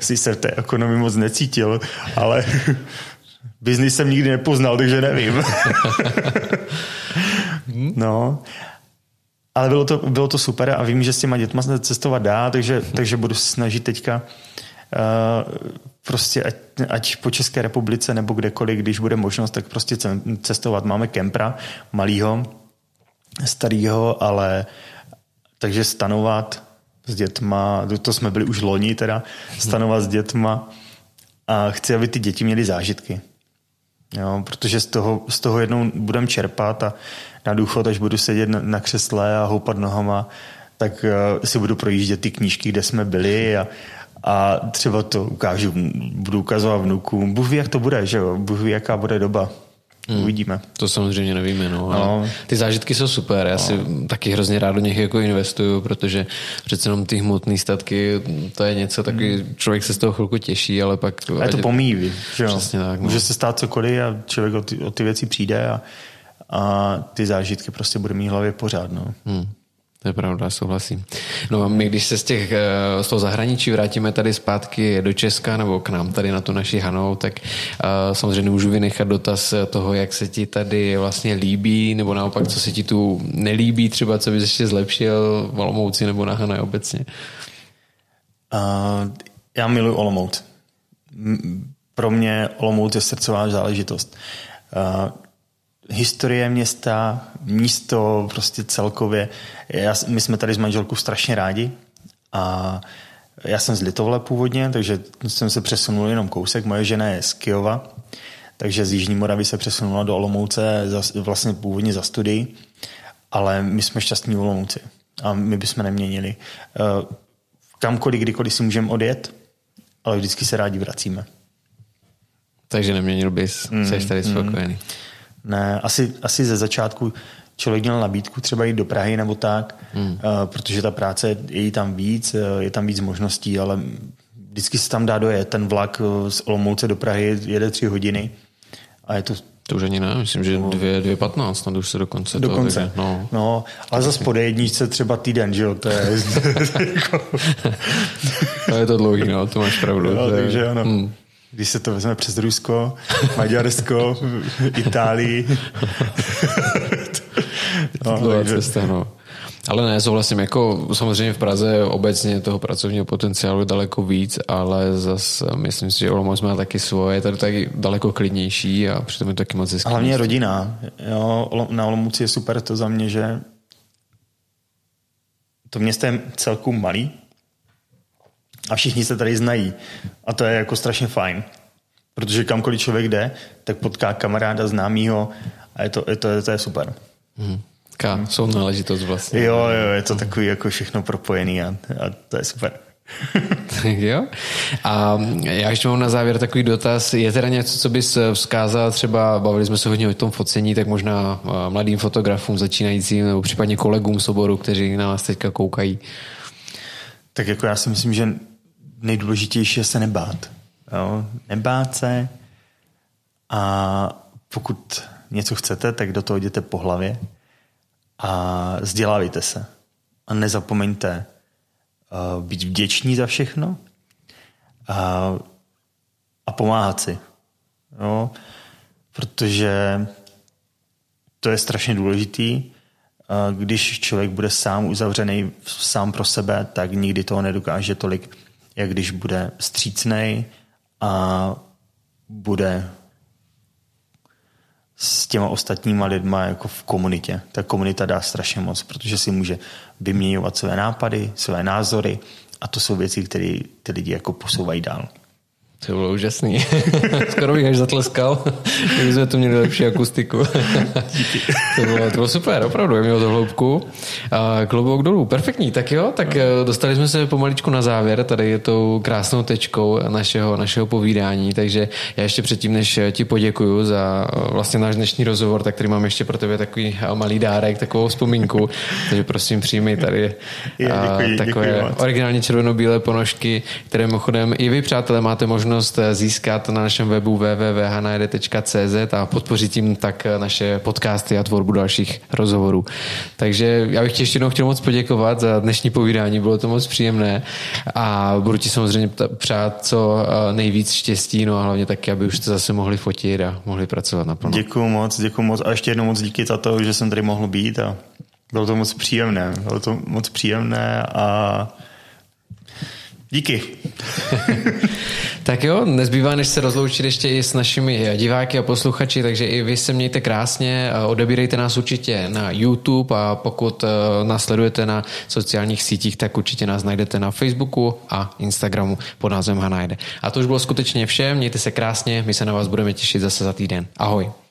Si se v té ekonomii moc necítil, ale biznis jsem nikdy nepoznal, takže nevím. No... Ale bylo to, bylo to super a vím, že s těma dětma se cestovat dá, takže, takže budu se snažit teďka uh, prostě ať, ať po České republice nebo kdekoliv, když bude možnost, tak prostě cestovat. Máme kempra, malýho, starýho, ale takže stanovat s dětma, to jsme byli už loni teda, stanovat s dětma a chci, aby ty děti měly zážitky. Jo, protože z toho, z toho jednou budem čerpat a na důchod, až budu sedět na křesle a houpat nohama, tak si budu projíždět ty knížky, kde jsme byli a, a třeba to ukážu, budu ukazovat vnukům. Bůh ví, jak to bude, že jo? Bůh ví, jaká bude doba. Hmm. Uvidíme. To samozřejmě nevíme, no, ale no. Ty zážitky jsou super, já no. si taky hrozně rád do nich jako investuju, protože přece jenom ty hmotné statky, to je něco takový, hmm. člověk se z toho chvilku těší, ale pak... A je to pomíjí, že jo? Přesně tak. No. Může se stát cokoliv a člověk o ty, o ty věci přijde a, a ty zážitky prostě bude mít v hlavě pořád, no. Hmm. To je pravda, souhlasím. No a my, když se z, těch, z toho zahraničí vrátíme tady zpátky do Česka nebo k nám tady na tu naši Hanou, tak uh, samozřejmě nemůžu vynechat dotaz toho, jak se ti tady vlastně líbí, nebo naopak, co se ti tu nelíbí, třeba co bys ještě zlepšil v Olomouci nebo na Hané obecně. Uh, já miluji Olomouc. Pro mě Olomouc je srdcová záležitost. Uh, Historie města, místo prostě celkově. Já, my jsme tady s manželkou strašně rádi a já jsem z Litovle původně, takže jsem se přesunul jenom kousek. Moje žena je z Kyjova, takže z Jižní Moravy se přesunula do Olomouce za, vlastně původně za studii, ale my jsme šťastní v Olomouci a my bychom neměnili. Kamkoliv, kdykoliv si můžeme odjet, ale vždycky se rádi vracíme. Takže neměnil bys, mm, jsi tady spokojený. Mm. Ne, asi, asi ze začátku člověk měl nabídku třeba jít do Prahy nebo tak, hmm. protože ta práce je tam víc, je tam víc možností, ale vždycky se tam dá dojet. Ten vlak z Olomouce do Prahy jede tři hodiny a je to... To už ani ne, myslím, že dvě, dvě patnáct, snad už se do konce. Do toho, konce, takže, no. no. Ale zase po jedničce třeba týden, že jo, to je... to je to dlouhý, no, to máš pravdu. No, to je... takže ano. Hmm. Když se to vezme přes Rusko, Maďarsko, Itálii. To no, je cesta, no. Ale ne, souhlasím, jako samozřejmě v Praze obecně toho pracovního potenciálu daleko víc, ale zase myslím si, že Olomouc má taky svoje, tady taky daleko klidnější a přitom je taky moc ziskový. Hlavně rodina. Jo, na Olomouci je super to za mě, že to město je celku malý, a všichni se tady znají. A to je jako strašně fajn. Protože kamkoliv člověk jde, tak potká kamaráda, známýho a je to, je to, je to je super. Hmm. Ká, jsou náležitost vlastně. Jo, jo, je to takový jako všechno propojený a, a to je super. Tak jo. A já ještě mám na závěr takový dotaz. Je teda něco, co bys vzkázal, třeba bavili jsme se hodně o tom focení, tak možná mladým fotografům, začínajícím nebo případně kolegům z oboru, kteří na nás teďka koukají? Tak jako já si myslím, že nejdůležitější je se nebát. Jo? Nebát se a pokud něco chcete, tak do toho jděte po hlavě a vzdělávejte se. A nezapomeňte uh, být vděční za všechno a, a pomáhat si. Jo? Protože to je strašně důležitý. Když člověk bude sám uzavřený, sám pro sebe, tak nikdy toho nedokáže tolik, jak když bude vstřícnej a bude s těma ostatníma lidma jako v komunitě. Ta komunita dá strašně moc, protože si může vyměňovat své nápady, své názory a to jsou věci, které ty lidi jako posouvají dál. To bylo úžasný. Skoro bych až zatleskal. My jsme tu měli lepší akustiku. Díky. To bylo, to bylo super, opravdu, je mělo do hloubku. A klobouk dolů, perfektní. Tak jo, tak dostali jsme se pomaličku na závěr, tady je tou krásnou tečkou našeho, našeho povídání, takže já ještě předtím, než ti poděkuju za vlastně náš dnešní rozhovor, tak tady mám ještě pro tebe takový malý dárek, takovou vzpomínku, takže prosím přijmi tady já, děkuji, takové děkuji originální červeno-bílé ponožky, které mimochodem i vy, přátelé, máte možnost získat na našem webu w w w tečka hanajede tečka c z a podpořit tím tak naše podcasty a tvorbu dalších rozhovorů. Takže já bych ti ještě jednou chtěl moc poděkovat za dnešní povídání, bylo to moc příjemné a budu ti samozřejmě přát co nejvíc štěstí, no a hlavně taky, aby už jste zase mohli fotit a mohli pracovat naplno. Děkuju moc, děkuju moc a ještě jednou moc díky za to, že jsem tady mohl být a bylo to moc příjemné, bylo to moc příjemné a díky. Tak jo, nezbývá, než se rozloučit ještě i s našimi diváky a posluchači, takže i vy se mějte krásně, odebírejte nás určitě na YouTube a pokud nás sledujete na sociálních sítích, tak určitě nás najdete na Facebooku a Instagramu pod názvem Hana Jede. A to už bylo skutečně vše, mějte se krásně, my se na vás budeme těšit zase za týden. Ahoj.